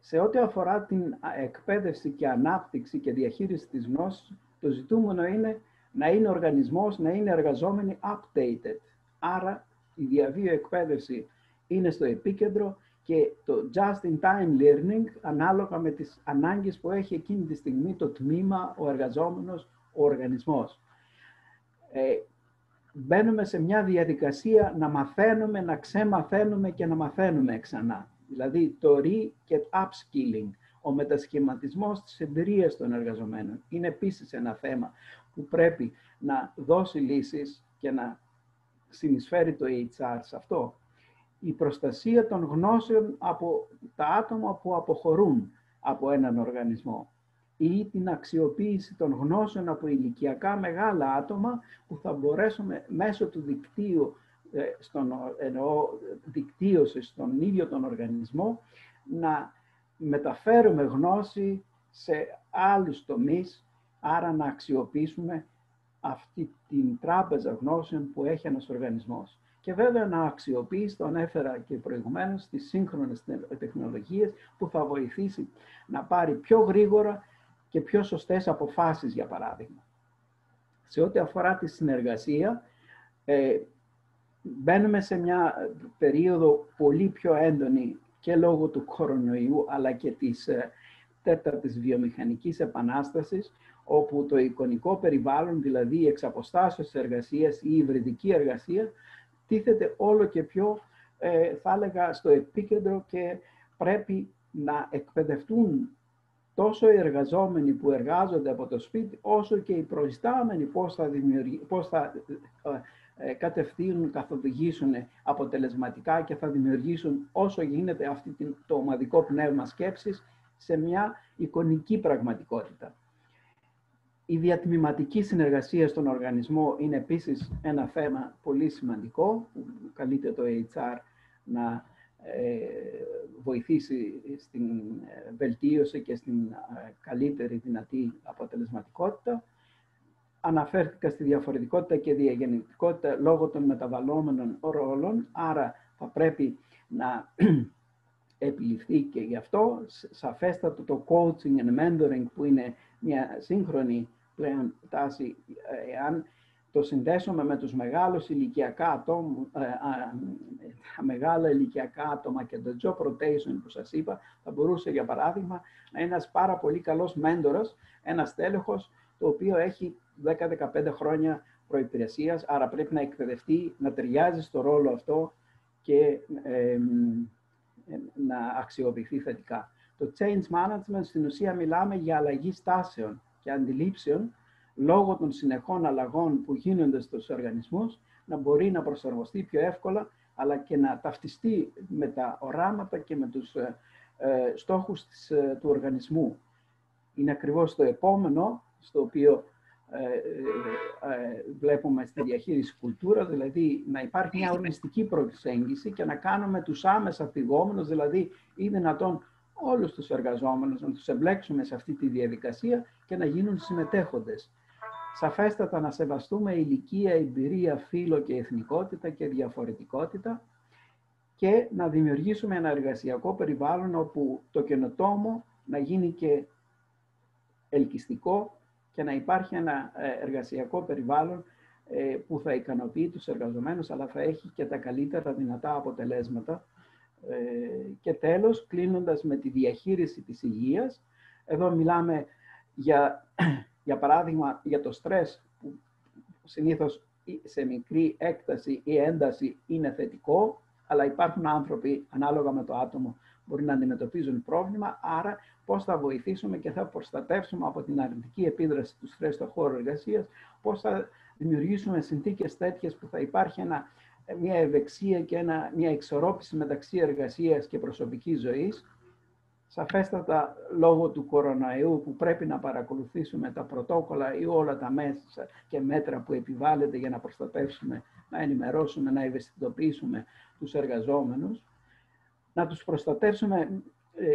Σε ό,τι αφορά την εκπαίδευση και ανάπτυξη και διαχείριση της γνώσης, το ζητούμενο είναι να είναι οργανισμός, να είναι εργαζόμενοι updated. Άρα η διαβίω εκπαίδευση είναι στο επίκεντρο και το just-in-time learning, ανάλογα με τις ανάγκες που έχει εκείνη τη στιγμή το τμήμα, ο εργαζόμενος, ο οργανισμός. Ε, μπαίνουμε σε μια διαδικασία να μαθαίνουμε, να ξεμαθαίνουμε και να μαθαίνουμε ξανά. Δηλαδή το re και upskilling, ο μετασχηματισμός της εμπειρίας των εργαζομένων. Είναι επίσης ένα θέμα που πρέπει να δώσει λύσεις και να συνεισφέρει το έιτς αρ σε αυτό. Η προστασία των γνώσεων από τα άτομα που αποχωρούν από έναν οργανισμό ή την αξιοποίηση των γνώσεων από ηλικιακά μεγάλα άτομα που θα μπορέσουμε μέσω του δικτύου, στον, εννοώ δικτύωση στον ίδιο τον οργανισμό, να μεταφέρουμε γνώση σε άλλους τομείς, άρα να αξιοποιήσουμε αυτή την τράπεζα γνώσεων που έχει ένας οργανισμός. Και βέβαια να αξιοποιήσει, τον έφερα και προηγουμένως, τις σύγχρονες τεχνολογίες που θα βοηθήσει να πάρει πιο γρήγορα και πιο σωστές αποφάσεις, για παράδειγμα. Σε ό,τι αφορά τη συνεργασία, ε, μπαίνουμε σε μια περίοδο πολύ πιο έντονη και λόγω του κορονοϊού, αλλά και της ε, τέταρτης βιομηχανικής επανάστασης, όπου το εικονικό περιβάλλον, δηλαδή η εξαποστάσεως εργασίας ή η υβριδική εργασία, τίθεται όλο και πιο, ε, θα έλεγα, στο επίκεντρο και πρέπει να εκπαιδευτούν τόσο οι εργαζόμενοι που εργάζονται από το σπίτι, όσο και οι προϊστάμενοι πώς θα, πώς θα ε, ε, κατευθύνουν, καθοδηγήσουν αποτελεσματικά και θα δημιουργήσουν όσο γίνεται αυτή την, το ομαδικό πνεύμα σκέψης σε μια εικονική πραγματικότητα. Η διατμηματική συνεργασία στον οργανισμό είναι επίσης ένα θέμα πολύ σημαντικό, που καλείται το έιτς αρ να ε, βοηθήσει στην βελτίωση και στην ε, καλύτερη δυνατή αποτελεσματικότητα. Αναφέρθηκα στη διαφορετικότητα και διαγεννητικότητα λόγω των μεταβαλλόμενων ρόλων, άρα θα πρέπει να επιληφθεί και γι' αυτό. Σαφέστατο το coaching and mentoring, που είναι μια σύγχρονη πλέον τάση, εάν το συνδέσουμε με τους μεγάλους ηλικιακά ατόμου, ε, τα μεγάλα ηλικιακά άτομα και το job rotation που σας είπα, θα μπορούσε για παράδειγμα να είναι ένας πάρα πολύ καλός μέντορας, ένας τέλεχος, το οποίο έχει δέκα με δεκαπέντε χρόνια προϋπηρεσίας, άρα πρέπει να εκπαιδευτεί, να ταιριάζει στο ρόλο αυτό και ε, ε, να αξιοποιηθεί θετικά. Το change management, στην ουσία μιλάμε για αλλαγή στάσεων και αντιλήψεων λόγω των συνεχών αλλαγών που γίνονται στους οργανισμούς, να μπορεί να προσαρμοστεί πιο εύκολα, αλλά και να ταυτιστεί με τα οράματα και με τους ε, ε, στόχους της, ε, του οργανισμού. Είναι ακριβώς το επόμενο, στο οποίο ε, ε, ε, βλέπουμε στη διαχείριση κουλτούρα, δηλαδή να υπάρχει μια οριστική προσέγγιση και να κάνουμε τους άμεσα θυγόμενους, δηλαδή ή δυνατόν όλους τους εργαζόμενους, να τους εμπλέξουμε σε αυτή τη διαδικασία και να γίνουν συμμετέχοντες. Σαφέστατα να σεβαστούμε ηλικία, εμπειρία, φύλο και εθνικότητα και διαφορετικότητα και να δημιουργήσουμε ένα εργασιακό περιβάλλον όπου το καινοτόμο να γίνει και ελκυστικό και να υπάρχει ένα εργασιακό περιβάλλον που θα ικανοποιεί τους εργαζομένους, αλλά θα έχει και τα καλύτερα δυνατά αποτελέσματα. Και τέλος, κλείνοντας με τη διαχείριση της υγείας, εδώ μιλάμε για, για παράδειγμα για το στρες, που συνήθως σε μικρή έκταση ή ένταση είναι θετικό, αλλά υπάρχουν άνθρωποι ανάλογα με το άτομο μπορεί να αντιμετωπίζουν πρόβλημα, άρα πώς θα βοηθήσουμε και θα προστατεύσουμε από την αρνητική επίδραση του στρες στον χώρο εργασίας, πώς θα δημιουργήσουμε συνθήκες τέτοιες που θα υπάρχει ένα μια ευεξία και ένα, μια εξορρόπηση μεταξύ εργασίας και προσωπικής ζωής. Σαφέστατα, λόγω του κορονοϊού που πρέπει να παρακολουθήσουμε τα πρωτόκολλα ή όλα τα μέσα και μέτρα που επιβάλλεται για να προστατεύσουμε, να ενημερώσουμε, να ευαισθητοποιήσουμε τους εργαζόμενους, να τους προστατεύσουμε ε,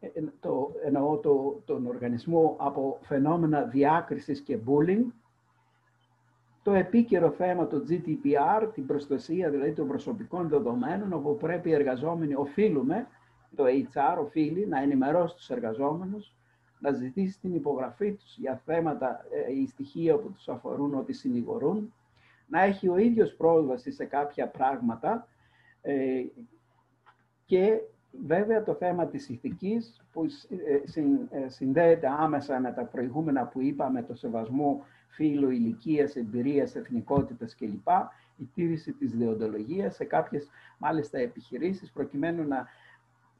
ε, το, εννοώ, το, τον οργανισμό από φαινόμενα διάκρισης και bullying, το επίκαιρο θέμα του τζι ντι πι αρ, την προστασία δηλαδή των προσωπικών δεδομένων, όπου πρέπει οι εργαζόμενοι οφείλουμε το έιτς αρ οφείλει να ενημερώσει τους εργαζόμενους, να ζητήσει την υπογραφή τους για θέματα ή ε, στοιχεία που τους αφορούν, ότι συνηγορούν, να έχει ο ίδιος πρόσβαση σε κάποια πράγματα ε, και βέβαια το θέμα της ηθικής που συνδέεται άμεσα με τα προηγούμενα που είπαμε, το σεβασμό φύλου, ηλικίας, εμπειρίας, εθνικότητας κλπ. Η τήρηση της δεοντολογίας σε κάποιες μάλιστα επιχειρήσεις προκειμένου να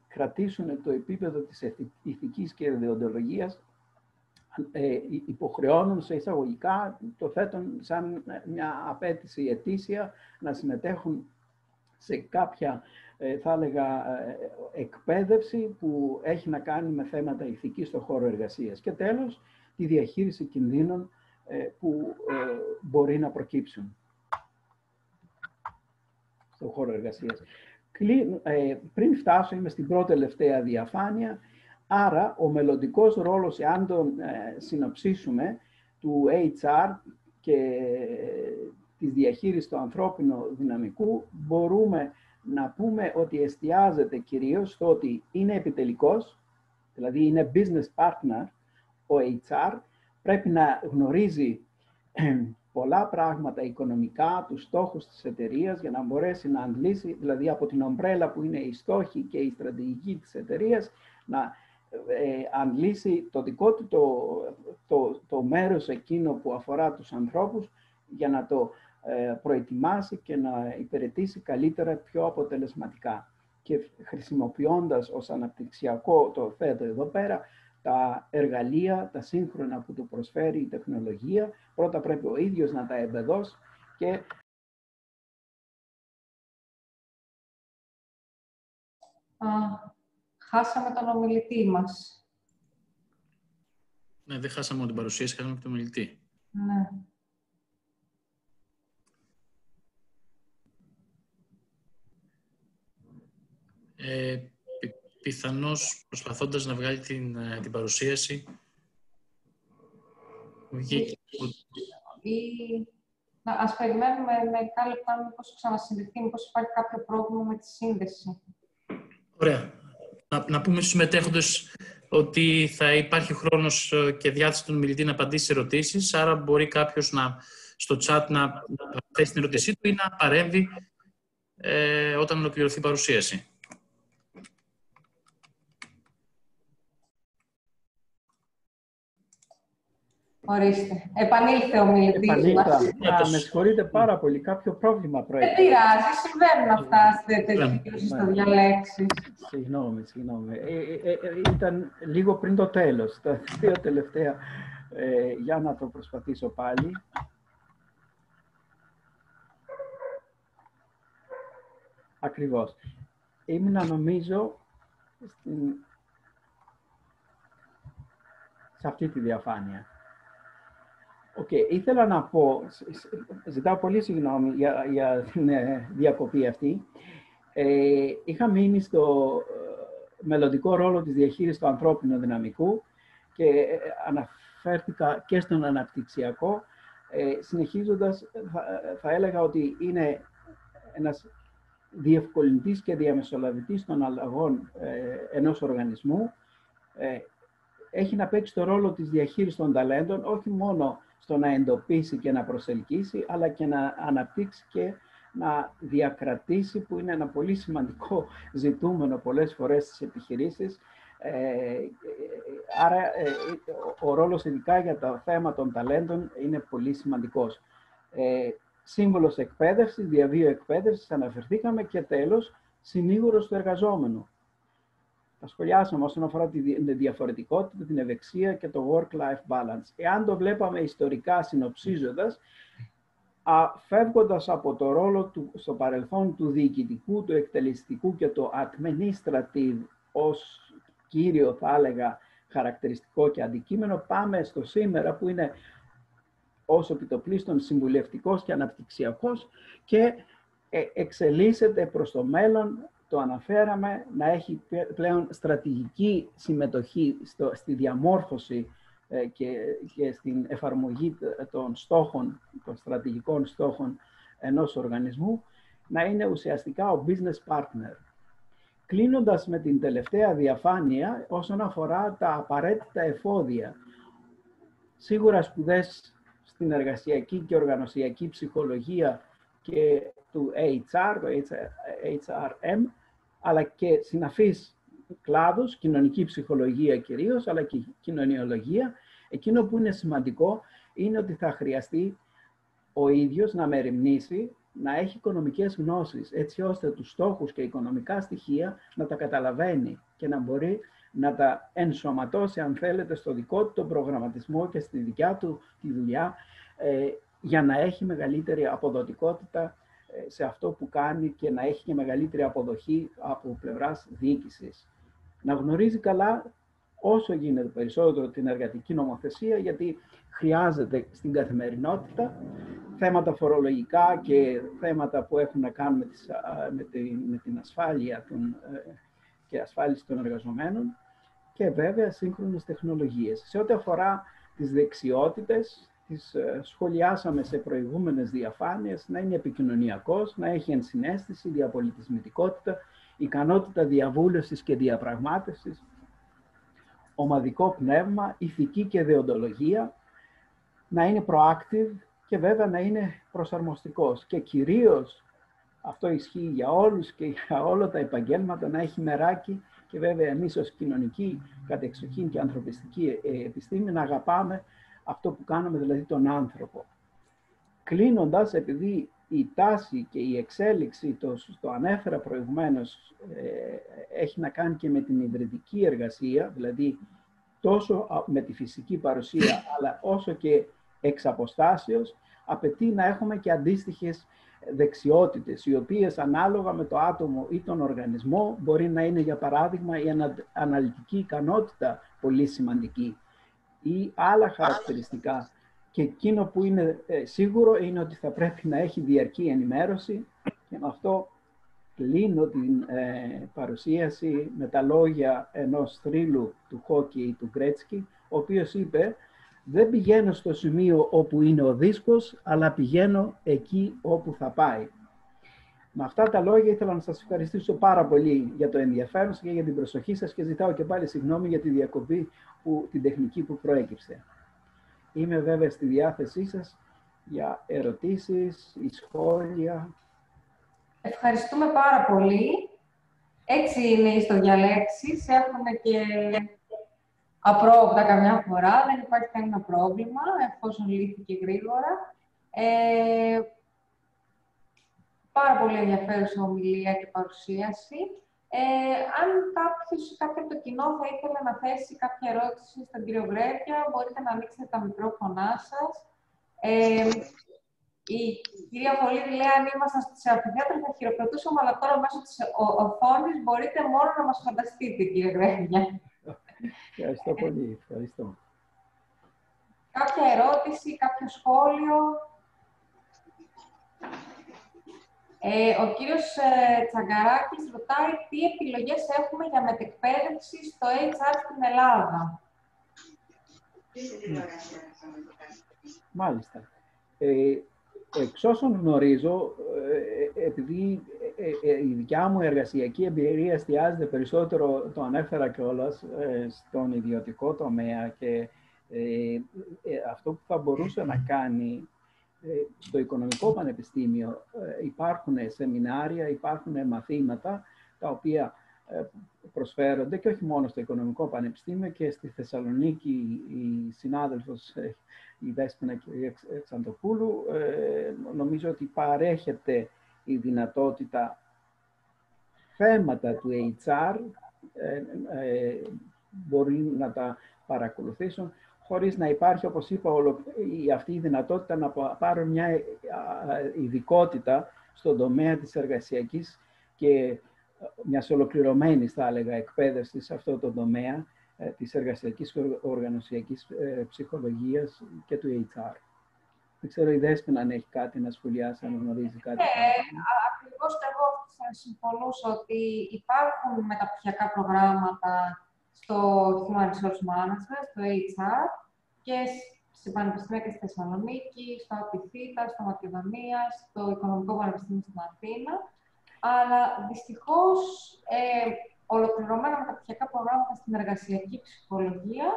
κρατήσουν το επίπεδο της ηθικής και δεοντολογίας, υποχρεώνουν σε εισαγωγικά, το θέτουν σαν μια απέτηση ετήσια να συμμετέχουν σε κάποια, θα έλεγα, εκπαίδευση που έχει να κάνει με θέματα ηθικής στον χώρο εργασίας. Και τέλος, τη διαχείριση κινδύνων που μπορεί να προκύψουν στον χώρο εργασίας. Πριν φτάσω, είμαι στην πρώτη τελευταία διαφάνεια. Άρα, ο μελλοντικός ρόλος, εάν τον συνοψίσουμε, του έιτς αρ και της διαχείρισης του ανθρώπινου δυναμικού, μπορούμε να πούμε ότι εστιάζεται κυρίως στο ότι είναι επιτελικός, δηλαδή είναι business partner ο έιτς αρ, πρέπει να γνωρίζει πολλά πράγματα οικονομικά, τους στόχους της εταιρείας για να μπορέσει να αντλήσει, δηλαδή από την ομπρέλα που είναι οι στόχοι και η στρατηγική της εταιρείας, να ε, αντλήσει το δικό του το, το, το μέρος εκείνο που αφορά τους ανθρώπους για να το ε, προετοιμάσει και να υπηρετήσει καλύτερα, πιο αποτελεσματικά. Και χρησιμοποιώντας ως αναπτυξιακό, το θέτω εδώ πέρα, τα εργαλεία, τα σύγχρονα που του προσφέρει η τεχνολογία, πρώτα πρέπει ο ίδιος να τα εμπεδώσει και Α, χάσαμε τον ομιλητή μας. Ναι, δεν χάσαμε την παρουσίαση, χάσαμε και τον ομιλητή. Ναι. Ε, πι, πιθανώς προσπαθώντας να βγάλει την, την παρουσίαση βγήκε. Ας περιμένουμε μερικά λεπτά μήπως ξανασυνδεθεί, μήπως υπάρχει κάποιο πρόβλημα με τη σύνδεση. Ωραία. Να, να πούμε στους συμμετέχοντες ότι θα υπάρχει χρόνος και διάθεση του μιλητή να απαντήσει σε ερωτήσεις, άρα μπορεί κάποιος να, στο chat να, να θέσει την ερώτησή του ή να παρέμβει ε, όταν ολοκληρωθεί η παρουσίαση. Ορίστε. Επανήλθε ο μιλητής μας. Με συγχωρείτε πάρα πολύ. Κάποιο πρόβλημα προέκυψε. Δεν πειράζει. Συμβαίνουν αυτά στις τελικές στο διαλέξεις. Συγγνώμη, συγγνώμη. Ε, ε, ε, ήταν λίγο πριν το τέλος. Τα δύο τελευταία. Ε, για να το προσπαθήσω πάλι. Ακριβώς. Ήμουνα νομίζω στην... σε αυτή τη διαφάνεια. Okay. Ήθελα να πω, ζητάω πολύ συγγνώμη για, για την διακοπή αυτή. Ε, είχα μείνει στο μελλοντικό ρόλο της διαχείρισης του ανθρώπινου δυναμικού και αναφέρθηκα και στον αναπτυξιακό. Ε, συνεχίζοντας, θα, θα έλεγα ότι είναι ένας διευκολυντής και διαμεσολαβητής των αλλαγών ε, ενός οργανισμού. Ε, έχει να παίξει το ρόλο της διαχείρισης των ταλέντων, όχι μόνο στο να εντοπίσει και να προσελκύσει, αλλά και να αναπτύξει και να διακρατήσει, που είναι ένα πολύ σημαντικό ζητούμενο πολλές φορές στις επιχειρήσεις. Άρα, ο ρόλος ειδικά για το θέμα των ταλέντων είναι πολύ σημαντικός. Σύμβολος εκπαίδευσης, διαβίω εκπαίδευσης, αναφερθήκαμε, και τέλος, συνήγορος του εργαζόμενου. Τα σχολιάσαμε όσον αφορά τη διαφορετικότητα, την ευεξία και το work-life balance. Εάν το βλέπαμε ιστορικά συνοψίζοντας, φεύγοντας από το ρόλο του, στο παρελθόν του διοικητικού, του εκτελεστικού και το administrative ως κύριο, θα έλεγα, χαρακτηριστικό και αντικείμενο, πάμε στο σήμερα που είναι ως επιτοπλίστων συμβουλευτικός και αναπτυξιακός και εξελίσσεται προς το μέλλον. Το αναφέραμε, να έχει πλέον στρατηγική συμμετοχή στο, στη διαμόρφωση ε, και, και στην εφαρμογή των στόχων, των στρατηγικών στόχων ενός οργανισμού, να είναι ουσιαστικά ο business partner. Κλείνοντας με την τελευταία διαφάνεια, όσον αφορά τα απαραίτητα εφόδια, σίγουρα σπουδές στην εργασιακή και οργανωσιακή ψυχολογία και του έιτς αρ, το έιτς αρ εμ, αλλά και συναφείς κλάδους, κοινωνική ψυχολογία κυρίως, αλλά και κοινωνιολογία, εκείνο που είναι σημαντικό είναι ότι θα χρειαστεί ο ίδιος να μεριμνήσει, να έχει οικονομικές γνώσεις, έτσι ώστε τους στόχους και οικονομικά στοιχεία να τα καταλαβαίνει και να μπορεί να τα ενσωματώσει, αν θέλετε, στο δικό του τον προγραμματισμό και στη δικιά του τη δουλειά, ε, για να έχει μεγαλύτερη αποδοτικότητα σε αυτό που κάνει και να έχει και μεγαλύτερη αποδοχή από πλευράς διοίκησης. Να γνωρίζει καλά όσο γίνεται περισσότερο την εργατική νομοθεσία, γιατί χρειάζεται στην καθημερινότητα θέματα φορολογικά και θέματα που έχουν να κάνουν με, τις, με, την, με την ασφάλεια των, και ασφάλιση των εργαζομένων και βέβαια σύγχρονες τεχνολογίες. Σε ό,τι αφορά τις δεξιότητες, τις σχολιάσαμε σε προηγούμενες διαφάνειες, να είναι επικοινωνιακός, να έχει ενσυναίσθηση, διαπολιτισμικότητα, ικανότητα διαβούλευσης και διαπραγμάτευσης, ομαδικό πνεύμα, ηθική και δεοντολογία, να είναι proactive και βέβαια να είναι προσαρμοστικός. Και κυρίως, αυτό ισχύει για όλους και για όλα τα επαγγέλματα, να έχει μεράκι και βέβαια εμείς ως κοινωνική κατεξοχήν και ανθρωπιστική επιστήμη να αγαπάμε αυτό που κάνουμε, δηλαδή τον άνθρωπο. Κλείνοντας, επειδή η τάση και η εξέλιξη, το, το ανέφερα προηγουμένως, ε, έχει να κάνει και με την υβριδική εργασία, δηλαδή τόσο με τη φυσική παρουσία, αλλά όσο και εξ αποστάσεως, απαιτεί να έχουμε και αντίστοιχες δεξιότητες, οι οποίες ανάλογα με το άτομο ή τον οργανισμό μπορεί να είναι, για παράδειγμα, η ανα, αναλυτική ικανότητα πολύ σημαντική, ή άλλα χαρακτηριστικά. Και εκείνο που είναι σίγουρο είναι ότι θα πρέπει να έχει διαρκή ενημέρωση και με αυτό κλείνω την ε, παρουσίαση με τα λόγια ενός θρύλου του χόκι του Γκρέτσκι, ο οποίος είπε «Δεν πηγαίνω στο σημείο όπου είναι ο δίσκος, αλλά πηγαίνω εκεί όπου θα πάει». Με αυτά τα λόγια ήθελα να σας ευχαριστήσω πάρα πολύ για το ενδιαφέρον σας και για την προσοχή σας και ζητάω και πάλι συγγνώμη για τη διακοπή που, την τεχνική που προέκυψε. Είμαι βέβαια στη διάθεσή σας για ερωτήσεις, σχόλια. Ευχαριστούμε πάρα πολύ. Έτσι είναι οι στο διαλέξεις. Έχουμε και απρόοπτα καμιά φορά. Δεν υπάρχει κανένα πρόβλημα, εφόσον λύθηκε γρήγορα. Ε, Πάρα πολύ ενδιαφέρουσα ομιλία και παρουσίαση. Ε, αν κάποιος, κάποιο από το κοινό θα ήθελε να θέσει κάποια ερώτηση στον κύριο Βρέγγια, μπορείτε να ανοίξετε τα μικρόφωνά σας. Ε, η κυρία Βολίδη λέει, αν ήμασταν σε αμφιθέατρο θα χειροκροτούσαμε, αλλά τώρα μέσω της οθόνης μπορείτε μόνο να μας φανταστείτε, κύριε Βρέγγια. Ευχαριστώ πολύ. Ευχαριστώ. Κάποια ερώτηση, κάποιο σχόλιο? Ε, ο κύριος ε, Τσαγκαράκης ρωτάει τι επιλογές έχουμε για μετεκπαίδευση στο έιτς αρ στην Ελλάδα. Μάλιστα. Ε, εξ όσων γνωρίζω, ε, επειδή ε, ε, η δικιά μου εργασιακή εμπειρία εστιάζεται περισσότερο, το ανέφερα κιόλας, ε, στον ιδιωτικό τομέα και ε, ε, αυτό που θα μπορούσε να κάνει στο Οικονομικό Πανεπιστήμιο υπάρχουν σεμινάρια, υπάρχουν μαθήματα τα οποία προσφέρονται και όχι μόνο στο Οικονομικό Πανεπιστήμιο και στη Θεσσαλονίκη η συνάδελφος η Δέσποινα κυρία Εξαντοπούλου νομίζω ότι παρέχεται η δυνατότητα θέματα του έιτς αρ μπορεί να τα παρακολουθήσουν χωρίς να υπάρχει, όπως είπα, αυτή η δυνατότητα να πάρουν μια ειδικότητα στον τομέα της εργασιακής και μιας ολοκληρωμένης, θα έλεγα, εκπαίδευσης σε αυτό το τομέα της εργασιακής και οργανωσιακής ψυχολογίας και του έιτς αρ. Δεν ξέρω η Δέσποινα αν έχει κάτι να σχολιάσει, αν γνωρίζει κάτι. Ε, ακριβώς εγώ θα συμφωνούσα ότι υπάρχουν μεταπτυχιακά προγράμματα στο Human Resource Management, στο έιτς αρ και στην Πανεπιστήμια και στη Θεσσαλονίκη, στο Αττιθήτα, στο Μακεδονία, στο Οικονομικό Πανεπιστήμιο στην Αθήνα. αλλά δυστυχώς ε, ολοκληρωμένα μεταπτυχιακά προγράμματα στην εργασιακή ψυχολογία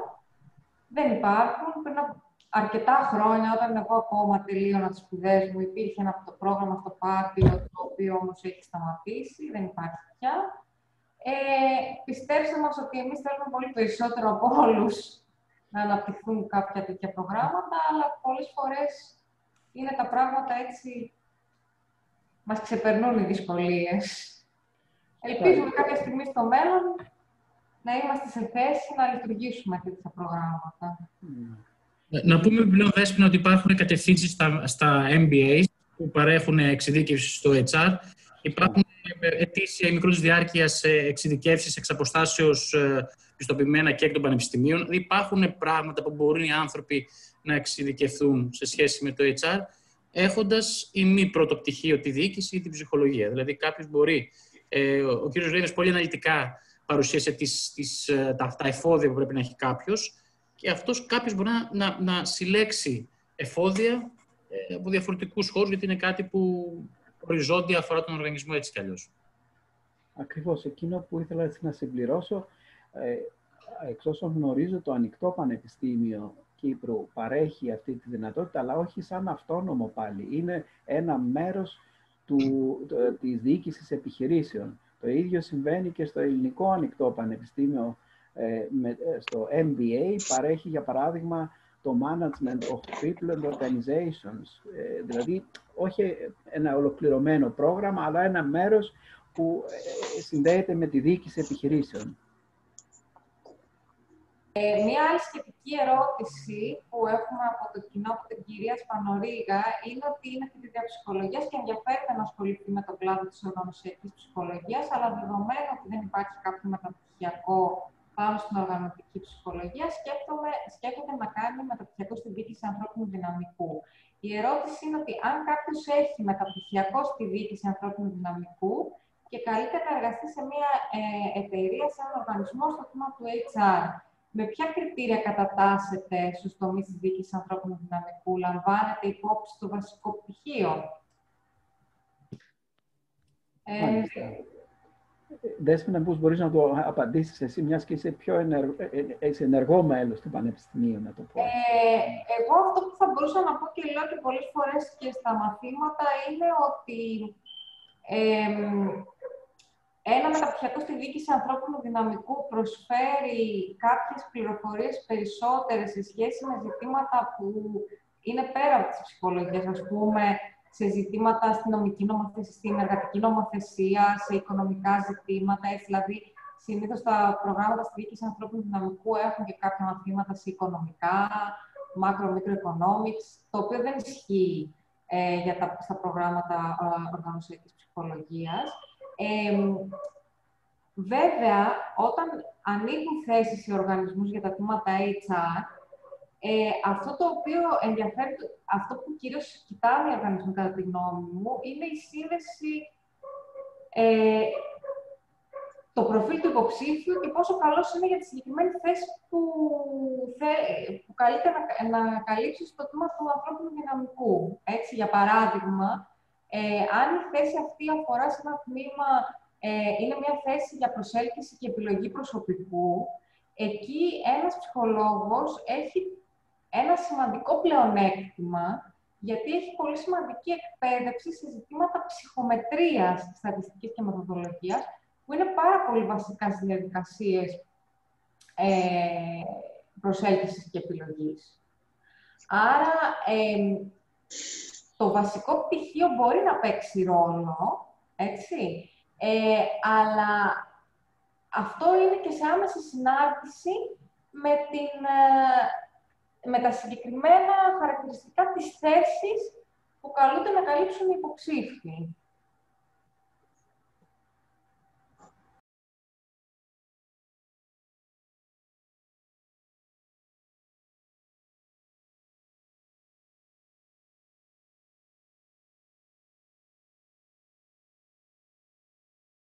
δεν υπάρχουν. Πριν από αρκετά χρόνια, όταν εγώ ακόμα τελείωνα τις σπουδές μου, υπήρχε ένα από το πρόγραμμα στο Πάτιο, το οποίο όμως έχει σταματήσει, δεν υπάρχει πια. Ε, πιστέψτε μας ότι εμείς θέλουμε πολύ περισσότερο από όλους να αναπτυχθούν κάποια τέτοια προγράμματα, αλλά πολλές φορές είναι τα πράγματα έτσι, μας ξεπερνούν οι δυσκολίες. Ελπίζουμε κάποια στιγμή στο μέλλον να είμαστε σε θέση να λειτουργήσουμε τέτοια προγράμματα. Να πούμε πλέον, Δέσποινα, ότι υπάρχουν κατευθύνσεις στα, στα εμ μπι έι που παρέχουν εξειδίκευση στο έιτς αρ. Υπάρχουν ετήσια μικρής διάρκειας εξειδικεύσεις εξ αποστάσεως πιστοποιημένα και εκ των πανεπιστημίων. Υπάρχουν πράγματα που μπορούν οι άνθρωποι να εξειδικευθούν σε σχέση με το έιτς αρ, έχοντας ή μη πρώτο πτυχίο τη διοίκηση ή την ψυχολογία. Δηλαδή, κάποιος μπορεί. Ε, ο κ. Βρέγγιας πολύ αναλυτικά παρουσίασε τις, τις, τα, τα εφόδια που πρέπει να έχει κάποιος, και αυτός κάποιος μπορεί να, να, να συλλέξει εφόδια ε, από διαφορετικούς χώρους, γιατί είναι κάτι που οριζόντια αφορά τον οργανισμό έτσι κι αλλιώς. Ακριβώς. Εκείνο που ήθελα έτσι να συμπληρώσω, ε, εξ όσων γνωρίζω, το Ανοιχτό Πανεπιστήμιο Κύπρου παρέχει αυτή τη δυνατότητα, αλλά όχι σαν αυτόνομο πάλι. Είναι ένα μέρος του, το, της διοίκησης επιχειρήσεων. Το ίδιο συμβαίνει και στο Ελληνικό Ανοιχτό Πανεπιστήμιο, ε, με, στο εμ μπι έι παρέχει, για παράδειγμα, το Management of People and Organizations, ε, δηλαδή όχι ένα ολοκληρωμένο πρόγραμμα, αλλά ένα μέρος που ε, συνδέεται με τη διοίκηση επιχειρήσεων. Ε, μία άλλη σχετική ερώτηση που έχουμε από το κοινό, από την κυρία Σπανορίγα, είναι ότι είναι φοιτητρία ψυχολογίας και ενδιαφέρεται να ασχοληθεί με τον κλάδο της οργανωσιακής ψυχολογίας, αλλά δεδομένου ότι δεν υπάρχει κάποιο μεταπτυχιακό πάνω στην οργανωτική ψυχολογία, σκέφτεται να κάνει μεταπτυχιακό στην διοίκηση ανθρώπινου δυναμικού. Η ερώτηση είναι ότι αν κάποιος έχει μεταπτυχιακό στη διοίκηση ανθρώπινου δυναμικού και καλείται να εργαστεί σε μια ε, εταιρεία, σε έναν οργανισμό στο τμήμα του έιτς αρ, με ποια κριτήρια κατατάσσεται στους τομείς της διοίκησης ανθρώπινου δυναμικού, λαμβάνεται υπόψη το βασικό πτυχίο? Ε, Δέσποινα, πώς μπορείς να το απαντήσεις εσύ, μιας και είσαι πιο ενεργό, είσαι ενεργό μέλος του Πανεπιστημίου, να το πω. Ε, εγώ αυτό που θα μπορούσα να πω και λέω και πολλές φορές και στα μαθήματα είναι ότι ε, ένα μεταπτυχιακό στη διοίκηση ανθρώπινου δυναμικού προσφέρει κάποιες πληροφορίες περισσότερες σε σχέση με ζητήματα που είναι πέρα από τις ψυχολογίες, ας πούμε, σε ζητήματα αστυνομική νομοθεσία, στην εργατική νομοθεσία, σε οικονομικά ζητήματα. Έτσι, δηλαδή, συνήθως τα προγράμματα στη διοίκηση ανθρώπινου δυναμικού έχουν και κάποια μαθήματα σε οικονομικά, macro-microeconomics, το οποίο δεν ισχύει ε, για τα, στα προγράμματα ε, οργανωσιακής ψυχολογίας. Ε, βέβαια, όταν ανοίγουν θέσεις σε οργανισμούς για τα τμήματα έιτς αρ, Ε, αυτό το οποίο ενδιαφέρει, αυτό που κυρίως κοιτάμε οι οργανισμοί, κατά τη γνώμη μου, είναι η σύνδεση, ε, το προφίλ του υποψήφιου και πόσο καλός είναι για τη συγκεκριμένη θέση που, θε, που καλείται να, να καλύψει στο τμήμα του ανθρώπινου δυναμικού. Έτσι, για παράδειγμα, ε, αν η θέση αυτή αφορά σε ένα τμήμα, ε, είναι μια θέση για προσέλκυση και επιλογή προσωπικού, εκεί ένας ψυχολόγος έχει ένα σημαντικό πλεονέκτημα, γιατί έχει πολύ σημαντική εκπαίδευση σε ζητήματα ψυχομετρίας, στατιστικής και μεθοδολογίας, που είναι πάρα πολύ βασικά στις διαδικασίες ε, προσέλκυσης και επιλογής. Άρα, ε, το βασικό πτυχίο μπορεί να παίξει ρόλο, έτσι, ε, αλλά αυτό είναι και σε άμεση συνάρτηση με την... Ε, με τα συγκεκριμένα χαρακτηριστικά της θέσης που καλούνται να καλύψουν οι υποψήφοι.